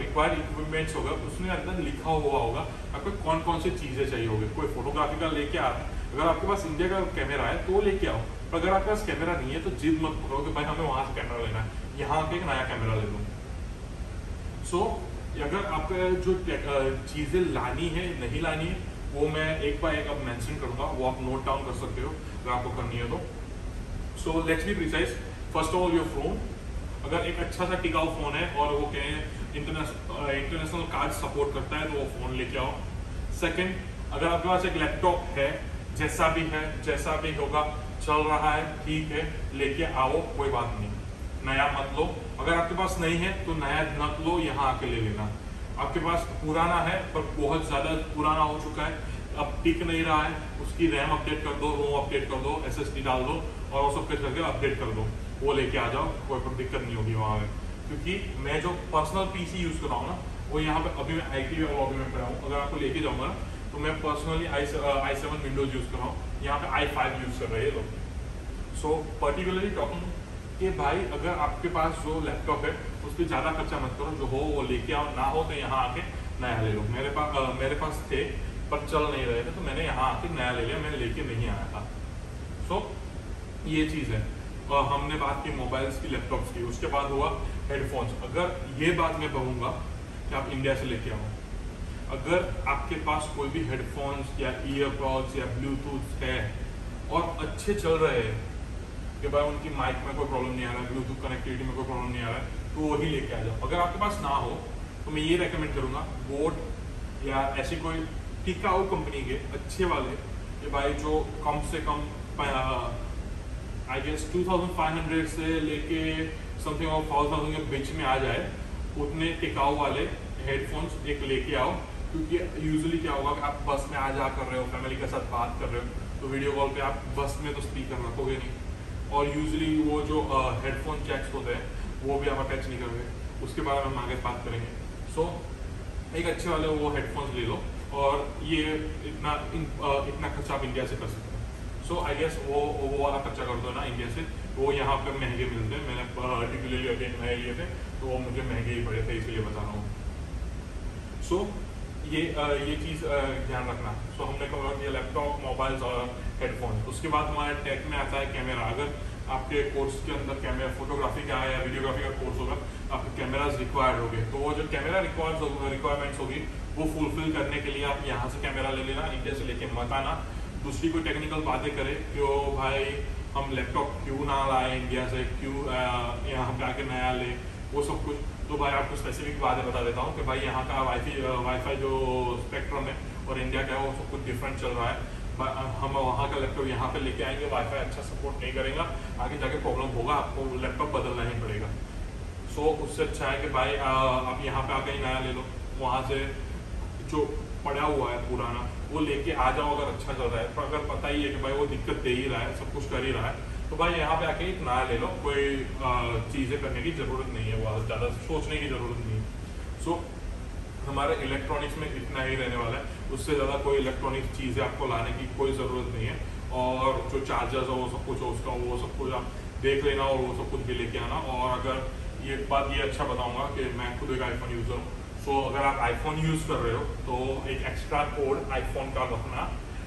रिक्वायर्ड इक्विपमेंट्स होगा उसमें अंदर लिखा हुआ होगा आपको कौन कौन सी चीज़ें चाहिए होगी। कोई फोटोग्राफी का लेके आ, अगर आपके पास इंडिया का कैमरा है तो लेके आओ, पर अगर आपके पास कैमरा नहीं है तो जिद मत करो कि भाई हमें वहाँ से कैमरा लेना है, यहाँ के नया कैमरा ले लो। सो अगर आपका जो चीज़ें लानी है नहीं लानी है वो मैं एक बार एक अब मेंशन करूँगा, वो आप नोट डाउन कर सकते हो अगर आपको करनी है तो। So let's be precise. First of all your phone, अगर एक अच्छा सा टिकाऊ फ़ोन है और वो कहें इंटरनेशनल इंटरनेशनल कार्ड सपोर्ट करता है तो वो फ़ोन लेके आओ। सेकेंड, अगर आपके पास एक लैपटॉप है, जैसा भी है जैसा भी होगा चल रहा है ठीक है लेके आओ, कोई बात नहीं, नया मत लो। अगर आपके पास नहीं है तो नया मत लो, यहाँ आके ले लेना। आपके पास पुराना है पर बहुत ज़्यादा पुराना हो चुका है, अब टिक नहीं रहा है, उसकी रैम अपडेट कर दो, रोम अपडेट कर दो, एसएसडी डाल दो और वो सब कुछ करके अपडेट कर दो, वो लेके आ जाओ, कोई पर दिक्कत नहीं होगी वहाँ पर। क्योंकि मैं जो पर्सनल पीसी यूज़ कर रहा हूँ ना वो यहाँ पर अभी मैं आई टी लॉबी में कर रहा हूँ, अगर आपको लेके जाऊँगा ना तो मैं personally I I seven Windows use कर रहा हूँ, यहाँ पर आई फाइव यूज़ कर रहे हैं लोग। सो पर्टिकुलरली टॉकिंग कि भाई अगर आपके पास जो लैपटॉप है उस पर ज़्यादा खर्चा मत करो, जो हो वो लेके आओ, ना हो तो यहाँ आके नया ले लो। मेरे पास आ, मेरे पास थे पर चल नहीं रहे थे तो मैंने यहाँ आके नया ले लिया, मैंने लेके नहीं आया था। सो so, ये चीज़ है। आ, हमने बात की मोबाइल्स की, लैपटॉप्स की, उसके बाद हुआ हेडफोन्स। अगर ये बात मैं कहूँगा कि आप इंडिया से लेके आओ, अगर आपके पास कोई भी हेडफोन्स या ईयरबड्स या ब्लूटूथ है और अच्छे चल रहे हैं कि भाई उनकी माइक में कोई प्रॉब्लम नहीं आ रहा है, ब्लूटूथ कनेक्टिविटी में कोई प्रॉब्लम नहीं आ रहा है तो वही लेके आ जाओ। अगर आपके पास ना हो तो मैं ये रेकमेंड करूँगा बोट या ऐसी कोई टिकाऊ कंपनी के अच्छे वाले, कि भाई जो कम से कम I guess two thousand five hundred से लेके समथिंग और फाइव थाउजेंड के बीच में आ जाए, उतने टिकाऊ वाले हेडफोन्स एक लेके आओ, क्योंकि यूजुअली क्या होगा कि आप बस में आ जा कर रहे हो, फैमिली के साथ बात कर रहे हो, तो वीडियो कॉल पे आप बस में तो स्पीकर रखोगे नहीं, और यूजुअली वो जो हेडफोन चेक्स होते हैं वो भी आप अटैच नहीं करोगे। उसके बारे में हम आगे बात करेंगे। सो so, एक अच्छे वाले वो हेडफोन्स ले लो, और ये इतना इन, आ, इतना खर्चा आप इंडिया से कर सकते हो। सो आई गेस वो वो वाला खर्चा कर दो ना इंडिया से, वो यहाँ पर महंगे मिलते हैं। मैंने पर्टिकुलरली अगेन नए लिए थे तो वो मुझे महंगे ही पड़े थे, इसीलिए बता रहा हूँ। सो ये आ, ये चीज़ ध्यान रखना। सो हमने कवर किया लैपटॉप, मोबाइल्स और हेडफोन। उसके बाद हमारे टेक में आता है कैमरा। अगर आपके कोर्स के अंदर कैमरा फोटोग्राफी का या वीडियोग्राफी का कोर्स होगा, आपके कैमराज रिक्वायर्ड होंगे, तो वो जो कैमरा रिक्वायर्ड रिक्वायरमेंट्स होगी वो फुलफिल करने के लिए आप यहाँ से कैमरा ले लेना, इंडिया से लेके मत आना। दूसरी कोई टेक्निकल बातें करें कि ओ भाई हम लैपटॉप क्यों ना लाए इंडिया से, क्यों यहाँ पे आके नया ले, वो सब कुछ तो भाई आपको स्पेसिफिक बातें बता देता हूँ कि भाई यहाँ का वाईफाई वाईफाई जो स्पेक्ट्रम है और इंडिया का है वो सब कुछ डिफरेंट चल रहा है। हम वहाँ का लैपटॉप यहाँ पे लेके आएंगे, वाईफाई अच्छा सपोर्ट नहीं करेगा, आगे जाके प्रॉब्लम होगा, आपको लैपटॉप बदलना ही पड़ेगा। सो so, उससे अच्छा है कि भाई आ, आप यहाँ पे आके ही नया ले लो, वहाँ से जो पड़ा हुआ है पुराना वो लेके आ जाओ अगर अच्छा चल रहा है। पर अगर पता ही है कि भाई वो दिक्कत दे ही रहा है, सब कुछ कर ही रहा है, तो भाई यहाँ पे आके एक नया ले लो, कोई चीज़ें करने की ज़रूरत नहीं है, वहाँ ज़्यादा सोचने की ज़रूरत नहीं है। सो so, हमारे इलेक्ट्रॉनिक्स में इतना ही रहने वाला है, उससे ज़्यादा कोई इलेक्ट्रॉनिक चीज़ें आपको लाने की कोई ज़रूरत नहीं है। और जो चार्जर्स हो वो सब कुछ हो उसका, वो सब कुछ आप देख लेना और वो सब कुछ भी लेके आना। और अगर ये बात ये अच्छा बताऊँगा कि मैं खुद एक आईफोन यूज़र हूँ, सो so, अगर आप आईफोन यूज़ कर रहे हो तो एक एक्स्ट्रा कोड आईफोन का रखना,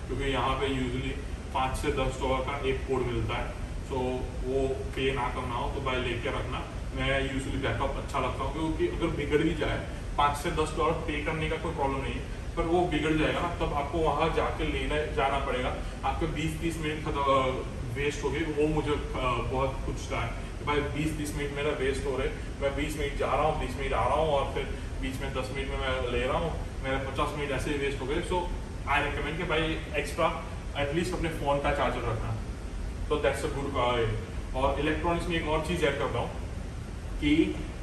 क्योंकि यहाँ पर यूजली पाँच से दस डॉलर का एक कोड मिलता है। तो वो पे ना करना हो तो भाई लेके रखना। मैं यूजली बैकअप अच्छा लगता हूँ, क्योंकि अगर बिगड़ भी जाए पाँच से दस डॉलर पे करने का कोई प्रॉब्लम नहीं है, पर वो बिगड़ जाएगा ना तब आपको वहाँ जाके लेने जाना पड़ेगा, आपके बीस तीस मिनट खत्म वेस्ट हो गए। वो मुझे बहुत कुछ था कि भाई बीस तीस मिनट मेरा वेस्ट हो रहे, मैं बीस मिनट जा रहा हूँ, बीस मिनट आ रहा हूँ, और फिर बीच में दस मिनट में मैं ले रहा हूँ, मेरा पचास मिनट ऐसे ही वेस्ट हो गए। सो आई रिकमेंड कि भाई एक्स्ट्रा एटलीस्ट अपने फ़ोन का चार्जर रखना, तो दैट्स अ गुड। और इलेक्ट्रॉनिक्स में एक और चीज़ ऐड करता हूँ कि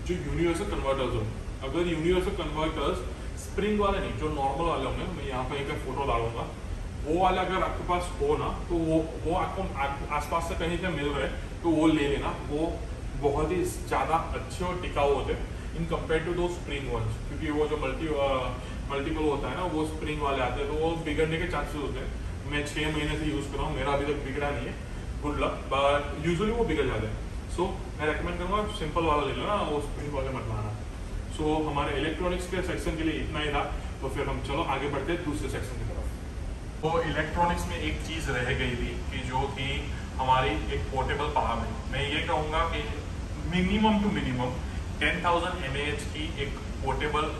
जो यूनिवर्सल कन्वर्टर्स हो, अगर यूनिवर्सल कन्वर्टर्स स्प्रिंग वाले नहीं, जो नॉर्मल वाले होंगे, मैं यहाँ पर एक फ़ोटो डालूंगा, वो वाला अगर आपके पास हो ना तो वो वो आपको आसपास से कहीं पर मिल रहे हैं तो वो ले लेना, वो बहुत ही ज़्यादा अच्छे और टिकाऊ होते हैं इन कम्पेयर टू दो स्प्रिंग वंस, क्योंकि वो जो मल्टी मल्टीपल होता है ना वो स्प्रिंग वाले आते हैं तो वो बिगड़ने के चांसेस होते हैं। मैं छः महीने से यूज़ कर रहा हूँ, मेरा अभी तक बिगड़ा नहीं है, गुड लक, बट यूजुअली वो बिगड़ जाते हैं। सो मैं रेकमेंड करूँगा सिंपल वाला ले लेना, वो स्प्रिंग वाले मत लाना। सो so, हमारे इलेक्ट्रॉनिक्स के सेक्शन के लिए इतना ही था, तो फिर हम चलो आगे बढ़ते हैं दूसरे सेक्शन की तरफ। तो इलेक्ट्रॉनिक्स में एक चीज़ रह गई थी कि जो कि हमारी एक पोर्टेबल पावर है। मैं ये कहूँगा कि minimum two minimum ten thousand M A H की एक पोर्टेबल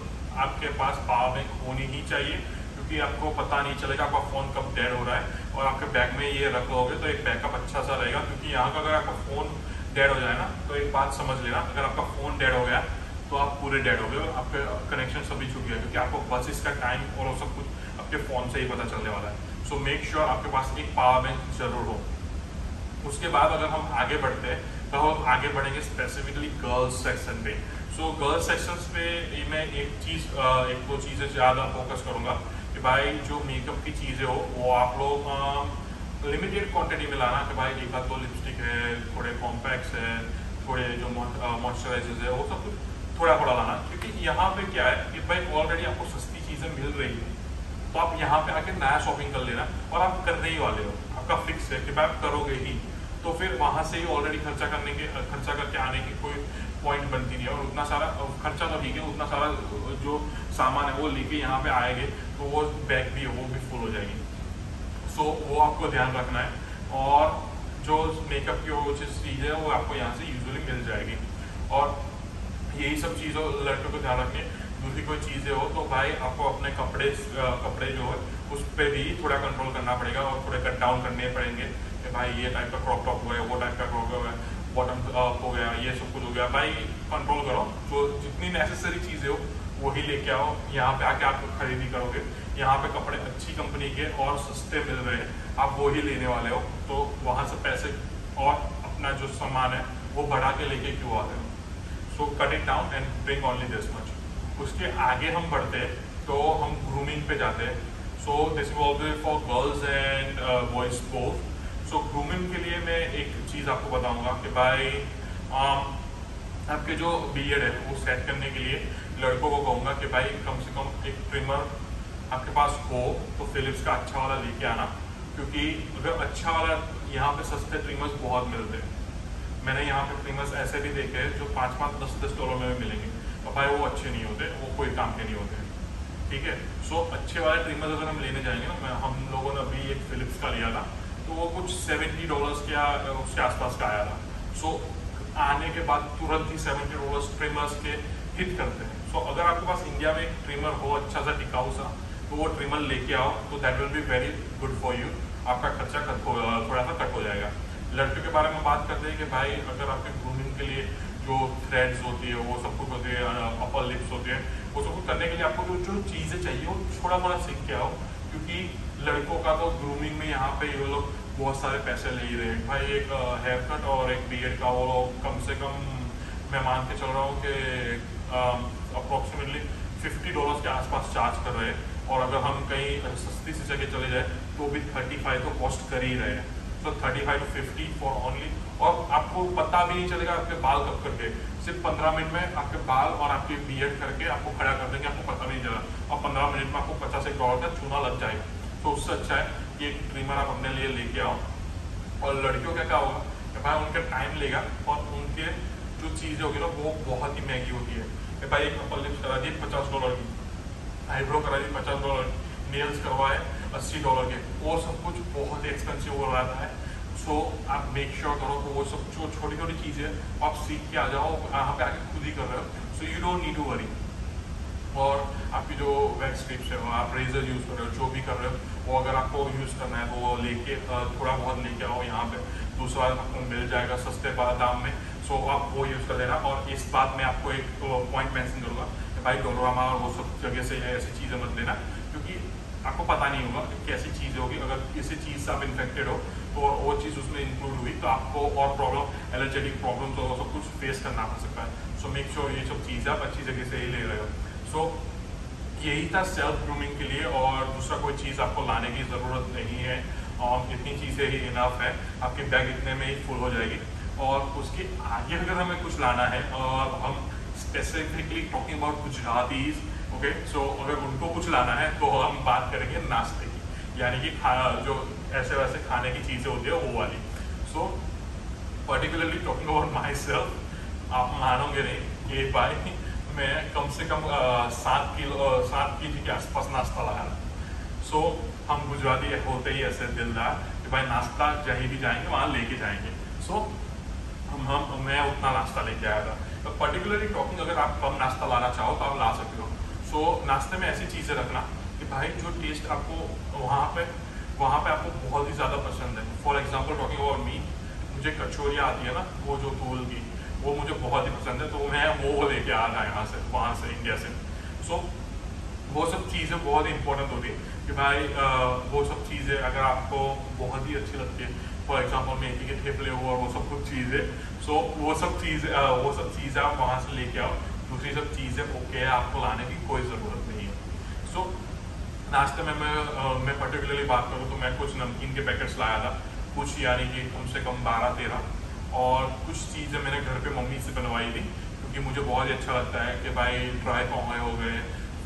आपके पास पावर बैंक होनी ही चाहिए, क्योंकि आपको पता नहीं चलेगा आपका फ़ोन कब डेड हो रहा है, और आपके बैग में ये रख लोगे तो एक बैकअप अच्छा सा रहेगा। क्योंकि यहाँ का अगर आपका फ़ोन डेड हो जाए ना तो एक बात समझ लेना, अगर आपका फ़ोन डेड हो गया तो आप पूरे डेड हो गए, आपके कनेक्शन सभी छूट गया, क्योंकि आपको बस इसका टाइम और सब कुछ आपके फ़ोन से ही पता चलने वाला है। सो मेक श्योर आपके पास एक पावर बैंक जरूर हो। उसके बाद अगर हम आगे बढ़ते हैं तो हम आगे बढ़ेंगे स्पेसिफिकली गर्ल्स सेक्शन पे। सो गर्ल्स सेक्शंस पे मैं एक चीज़ एक दो चीज़ें ज़्यादा फोकस करूँगा कि भाई जो मेकअप की चीज़ें हो वो आप लोग लिमिटेड क्वांटिटी में लाना, कि भाई एक आध दो लिपस्टिक है, थोड़े कॉम्पैक्ट्स है, थोड़े जो मॉइस्चराइजर्स है, वो सब कुछ थोड़ा थोड़ा लाना। क्योंकि यहाँ पे क्या है कि भाई ऑलरेडी आपको सस्ती चीज़ें मिल रही है, तो आप यहाँ पे आके नया शॉपिंग कर लेना, और आप करने ही वाले हो, आपका फिक्स है कि भाई आप करोगे ही, तो फिर वहाँ से ही ऑलरेडी खर्चा करने के खर्चा करके आने की कोई पॉइंट बनती नहीं है। और उतना सारा खर्चा तो ठीक है, उतना सारा जो सामान है वो लेके यहाँ पे आएंगे तो वो बैग भी है वो भी फुल हो जाएगी। सो so, वो आपको ध्यान रखना है, और जो मेकअप की वो चीज़ है वो आपको यहाँ से यूजुअली मिल जाएगी। और यही सब चीज़ों लड़कियों को ध्यान रखनी है। दूसरी कोई चीज़ें हो तो भाई आपको अपने कपड़े कपड़े जो है उस पर भी थोड़ा कंट्रोल करना पड़ेगा, और थोड़े कट डाउन करने पड़ेंगे कि भाई ये टाइप का क्रॉप टॉप हुआ है, वो टाइप का क्रॉप हुआ है, बॉटम अप हो गया, ये सब कुछ हो गया, भाई कंट्रोल करो। जो जितनी नेसेसरी चीज़ें हो वही लेके आओ, यहाँ पे आके आप खरीदी करोगे, यहाँ पे कपड़े अच्छी कंपनी के और सस्ते मिल रहे हैं, आप वही लेने वाले हो, तो वहाँ से पैसे और अपना जो सामान है वो बढ़ा के लेके क्यों आ रहे हो। So cut it down and bring only this much. उसके आगे हम बढ़ते तो हम ग्रूमिंग पे जाते. So this is all for girls and boys both. So grooming के लिए मैं एक चीज़ आपको बताऊँगा कि भाई um, आपके जो बियर्ड है वो सेट करने के लिए लड़कों को कहूँगा कि भाई कम से कम एक ट्रिमर आपके पास हो तो फिलिप्स का अच्छा वाला लेके आना, क्योंकि अगर अच्छा वाला यहाँ पे सस्ते ट्रिमर्स बहुत मिलते हैं. मैंने यहाँ पे ट्रिमर्स ऐसे भी देखे हैं जो पाँच पाँच दस दस डॉलर में भी मिलेंगे और भाई वो अच्छे नहीं होते, वो कोई काम के नहीं होते. ठीक है, सो अच्छे वाले ट्रिमर्स अगर हम लेने जाएंगे ना, हम लोगों ने अभी एक फिलिप्स का लिया था तो वो कुछ सेवेंटी डॉलर्स के उसके आसपास का आया था. सो आने के बाद तुरंत ही सेवेंटी डॉलर्स ट्रिमर्स के हिट करते हैं. सो so, अगर आपके पास इंडिया में एक ट्रिमर हो अच्छा सा टिकाऊ सा, तो वो ट्रिमर लेके आओ तो that will be very good for you. आपका खर्चा कट हो थोड़ा सा कट हो जाएगा. लड़कियों के बारे में बात करते हैं कि भाई अगर आपके ग्रूमिंग के लिए जो थ्रेड्स होती है वो सब कुछ होती है, अपर लिप्स होते हैं, वो सब कुछ करने के लिए आपको जो चीज़ें चाहिए वो थोड़ा थोड़ा सीख के आओ, क्योंकि लड़कों का तो ग्रूमिंग में यहाँ पर ये लोग बहुत सारे पैसे ले रहे हैं. भाई एक हेयर कट और एक बीयर्ड का वो कम से कम मैं मान के चल रहा हूँ कि अप्रोक्सीमेटली फिफ्टी डॉलर्स के आसपास चार्ज कर रहे हैं, और अगर हम कहीं सस्ती सी जगह चले जाए तो भी थर्टी फाइव तो कॉस्ट कर ही रहे हैं. So thirty five to fifty four only, और आपको पता भी नहीं चलेगा आपके बाल कब कर गए. सिर्फ पंद्रह मिनट में आपके बाल और आपकी बीयर्ड करके आपको खड़ा कर देंगे, आपको पता भी नहीं चला, और पंद्रह मिनट में आपको पचास एक डॉलर का चूना लग जाएगा. तो उससे अच्छा है ये ट्रिमर आप अपने लिए लेके आओ. और लड़कियों का क्या होगा कि भाई उनका टाइम लेगा और उनके जो चीज़ें होगी ना वो बहुत ही महंगी होती है. कि भाई एक अपर लिप्स करा दी पचास डॉलर की, आईब्रो करा दी पचास डॉलर की, नेल्स करवाए अस्सी डॉलर के, और सब कुछ बहुत ही एक्सपेंसिव हो रहा है. सो आप मेक श्योर करो कि वो सब जो छोटी छोटी चीज़ें आप सीख के आ जाओ, यहाँ पे आके खुद ही कर रहे हो. So you don't need to worry. और आपकी जो वैक्स टिप्स है, आप रेजर यूज़ कर रहे हो, जो भी कर रहे हो, वो अगर आपको यूज़ करना है तो वो लेके थोड़ा बहुत लेके आओ यहाँ पे. दूसरा आपको मिल जाएगा सस्ते दाम में, सो आप वो यूज़ कर लेना. और इस बात में आपको एक पॉइंट मेंशन करूँगा कि भाई डॉलरामा और वो सब जगह से ऐसी चीज़ें मत लेना, क्योंकि आपको पता नहीं होगा कि कैसी चीज़ें होगी. अगर किसी चीज़ से आप इन्फेक्टेड हो तो वो चीज़ उसमें इंक्लूड हुई तो आपको और प्रॉब्लम, एलर्जेटिक प्रॉब्लम्स और सब कुछ फेस करना पड़ सकता है. सो मेक श्योर ये सब चीज़ें आप अच्छी जगह से ही ले रहे हो. सो so, यही था सेल्फ ग्रूमिंग के लिए, और दूसरा कोई चीज़ आपको लाने की ज़रूरत नहीं है. और इतनी चीज़ें ही इनफ है, आपकी बैग इतने में ही फुल हो जाएगी. और उसके आगे अगर हमें कुछ लाना है, और हम specifically talking about Gujaratis, okay, so अगर उनको कुछ लाना है तो हम बात करेंगे नाश्ते की, यानी कि खा जो ऐसे वैसे खाने की चीज़ें होती है वो वाली. So particularly talking about myself, आप मानोगे नहीं ये भाई मैं कम से कम सात किलो सात के जी के आसपास नाश्ता लगाना. सो so, हम गुजराती होते ही ऐसे दिलदार कि भाई नाश्ता जहीं भी जाएंगे वहाँ लेके जाएंगे. सो so, हम हम मैं उतना नाश्ता लेके आया था. तो पर्टिकुलरली टॉकिंग अगर आप कम नाश्ता लाना चाहो तो आप ला सकते हो. सो so, नाश्ते में ऐसी चीज़ें रखना कि भाई जो टेस्ट आपको वहाँ पर वहाँ पर आपको बहुत ही ज़्यादा पसंद है. For example talking about me, मुझे कचौरियाँ आती है ना, वो जो तूल की, वो मुझे बहुत ही पसंद है, तो मैं वो लेके आ रहा है यहाँ से वहाँ से इंडिया से. सो so, वो सब चीज़ें बहुत ही इंपॉर्टेंट होती है कि भाई आ, वो सब चीज़ें अगर आपको बहुत ही अच्छी लगती है, फॉर एग्जांपल मेथी के ठेपले हो और वो सब कुछ चीज़ें, सो so, वो सब चीज़ें वो सब चीज़ें आप वहाँ से लेके आओ. दूसरी सब चीज़ें ओके है, आपको लाने की कोई ज़रूरत नहीं है. सो so, नाश्ते में मैं आ, मैं पर्टिकुलरली बात करूँ तो मैं कुछ नमकीन के पैकेट्स लाया था, कुछ यानी कि कम से कम बारह तेरह, और कुछ चीज़ें मैंने घर पे मम्मी से बनवाई थी, क्योंकि मुझे बहुत ही अच्छा लगता है कि भाई ड्राई पोहे हो गए,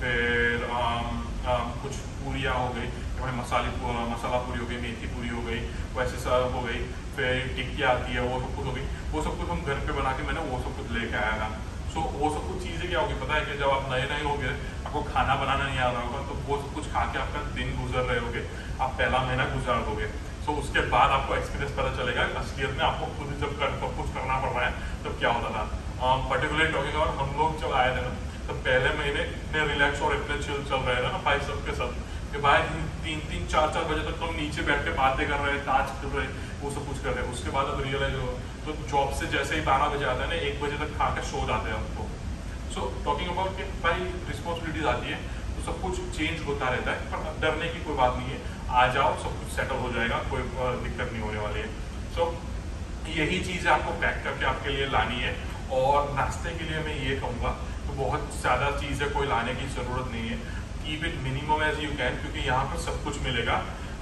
फिर आम, आम, कुछ पूरियाँ हो गई, हमारे मसाले मसाला पूरी हो गई, मेथी पूरी हो गई, वैसे सब हो गई, फिर टिक्की आती है, वो सब कुछ हो गई. वो सब कुछ हम घर पे बना के मैंने वो सब कुछ लेके आया था. सो so, वो सब कुछ चीज़ें क्या होगी पता है कि जब आप नए नए हो गए, आपको खाना बनाना नहीं आ रहा होगा, तो वो सब कुछ खा के आपका दिन गुजर रहे होगे, आप पहला महीना गुजार दोगे. तो so, उसके बाद आपको एक्सपीरियंस पता चलेगा असलियत में आपको खुद जब कर सब कुछ करना पड़ रहा है तब क्या होता था. पर्टिकुलर टॉकिंग और हम लोग जब आए थे ना, तो पहले महीने इतने रिलैक्स और इतने चिल चल रहे थे ना भाई सबके सब, कि भाई तीन तीन चार चार बजे तक तो हम नीचे बैठ के बातें कर रहे हैं, ताज कर रहे हैं, वो सब कुछ कर रहे हैं. उसके बाद अब रियलाइज हो तो जॉब से जैसे ही बारह बजे आता है ना, एक बजे तक खा के सो जाते हैं आपको. सो टॉकिंग अबाउट कि भाई रिस्पॉन्सिबिलिटीज आती है तो सब कुछ चेंज होता रहता है, पर डरने की कोई बात नहीं है, आ जाओ सब कुछ सेटल हो जाएगा, कोई दिक्कत नहीं होने वाली है. सो so, यही चीज़ें आपको पैक करके आपके लिए लानी है. और नाश्ते के लिए मैं ये कहूँगा तो बहुत ज़्यादा चीज़ें कोई लाने की ज़रूरत नहीं है, keep it minimum as you can, क्योंकि यहाँ पर सब कुछ मिलेगा,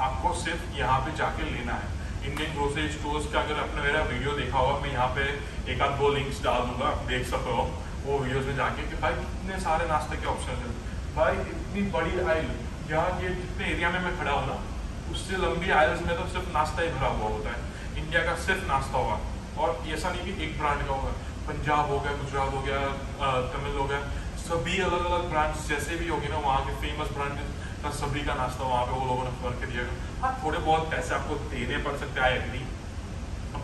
आपको सिर्फ यहाँ पे जाके लेना है। इंडियन ग्रोसरी स्टोर्स का अगर आपने मेरा वीडियो देखा होगा, मैं यहाँ पे एक आध दो लिंक्स डाल दूंगा, आप देख सकते हो वो वीडियोज़ में जाके कि भाई कितने सारे नाश्ते के ऑप्शन हैं। भाई इतनी बड़ी आइल, यहाँ ये जितने एरिया में मैं खड़ा हूँ ना, उससे लंबी आइल्स में तो सिर्फ नाश्ता ही भरा हुआ होता है। इंडिया का सिर्फ नाश्ता होगा, और ऐसा नहीं कि एक ब्रांड का होगा, पंजाब हो गया, गुजरात हो गया, तमिल हो गया, सभी अलग अलग ब्रांड्स जैसे भी होगी ना, वहाँ के फेमस ब्रांड का सभी का नाश्ता वहाँ पे वो लोगों ने फर्क दिया। हाँ, थोड़े बहुत पैसे आपको देने पड़ सकते हैं, आई एग्री,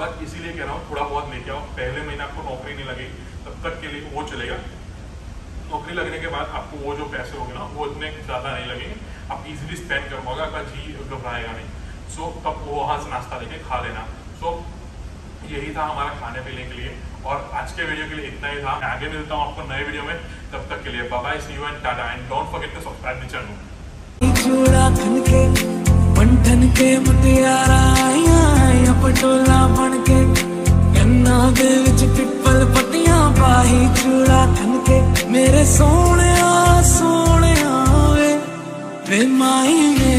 बट इसीलिए कह रहा हूँ थोड़ा बहुत लेके आओ। पहले महीने आपको नौकरी नहीं लगेगी तब तक के लिए वो चलेगा, नौकरी लगने के बाद आपको वो जो पैसे होंगे ना वो इतने ज़्यादा नहीं लगेंगे, आप इजीली स्पेंड कर पाओगे, आपका जी घबराएगा नहीं। सो तब वो वहाँ से नाश्ता लेके खा लेना। सो यही था हमारा खाने पीने के लिए, और आज के वीडियो के लिए इतना ही था। आगे मिलता हूँ आपको नए वीडियो में, तब तक के लिए bye bye, see you and tata, and don't forget to subscribe the channel. चूड़ा खन के बंधन के मुटियारा आया, पटोला बन के गन्ना दे विच पिपल पटियां पाही, चूड़ा खन के मेरे सोहणिया सोहणिया वे माई।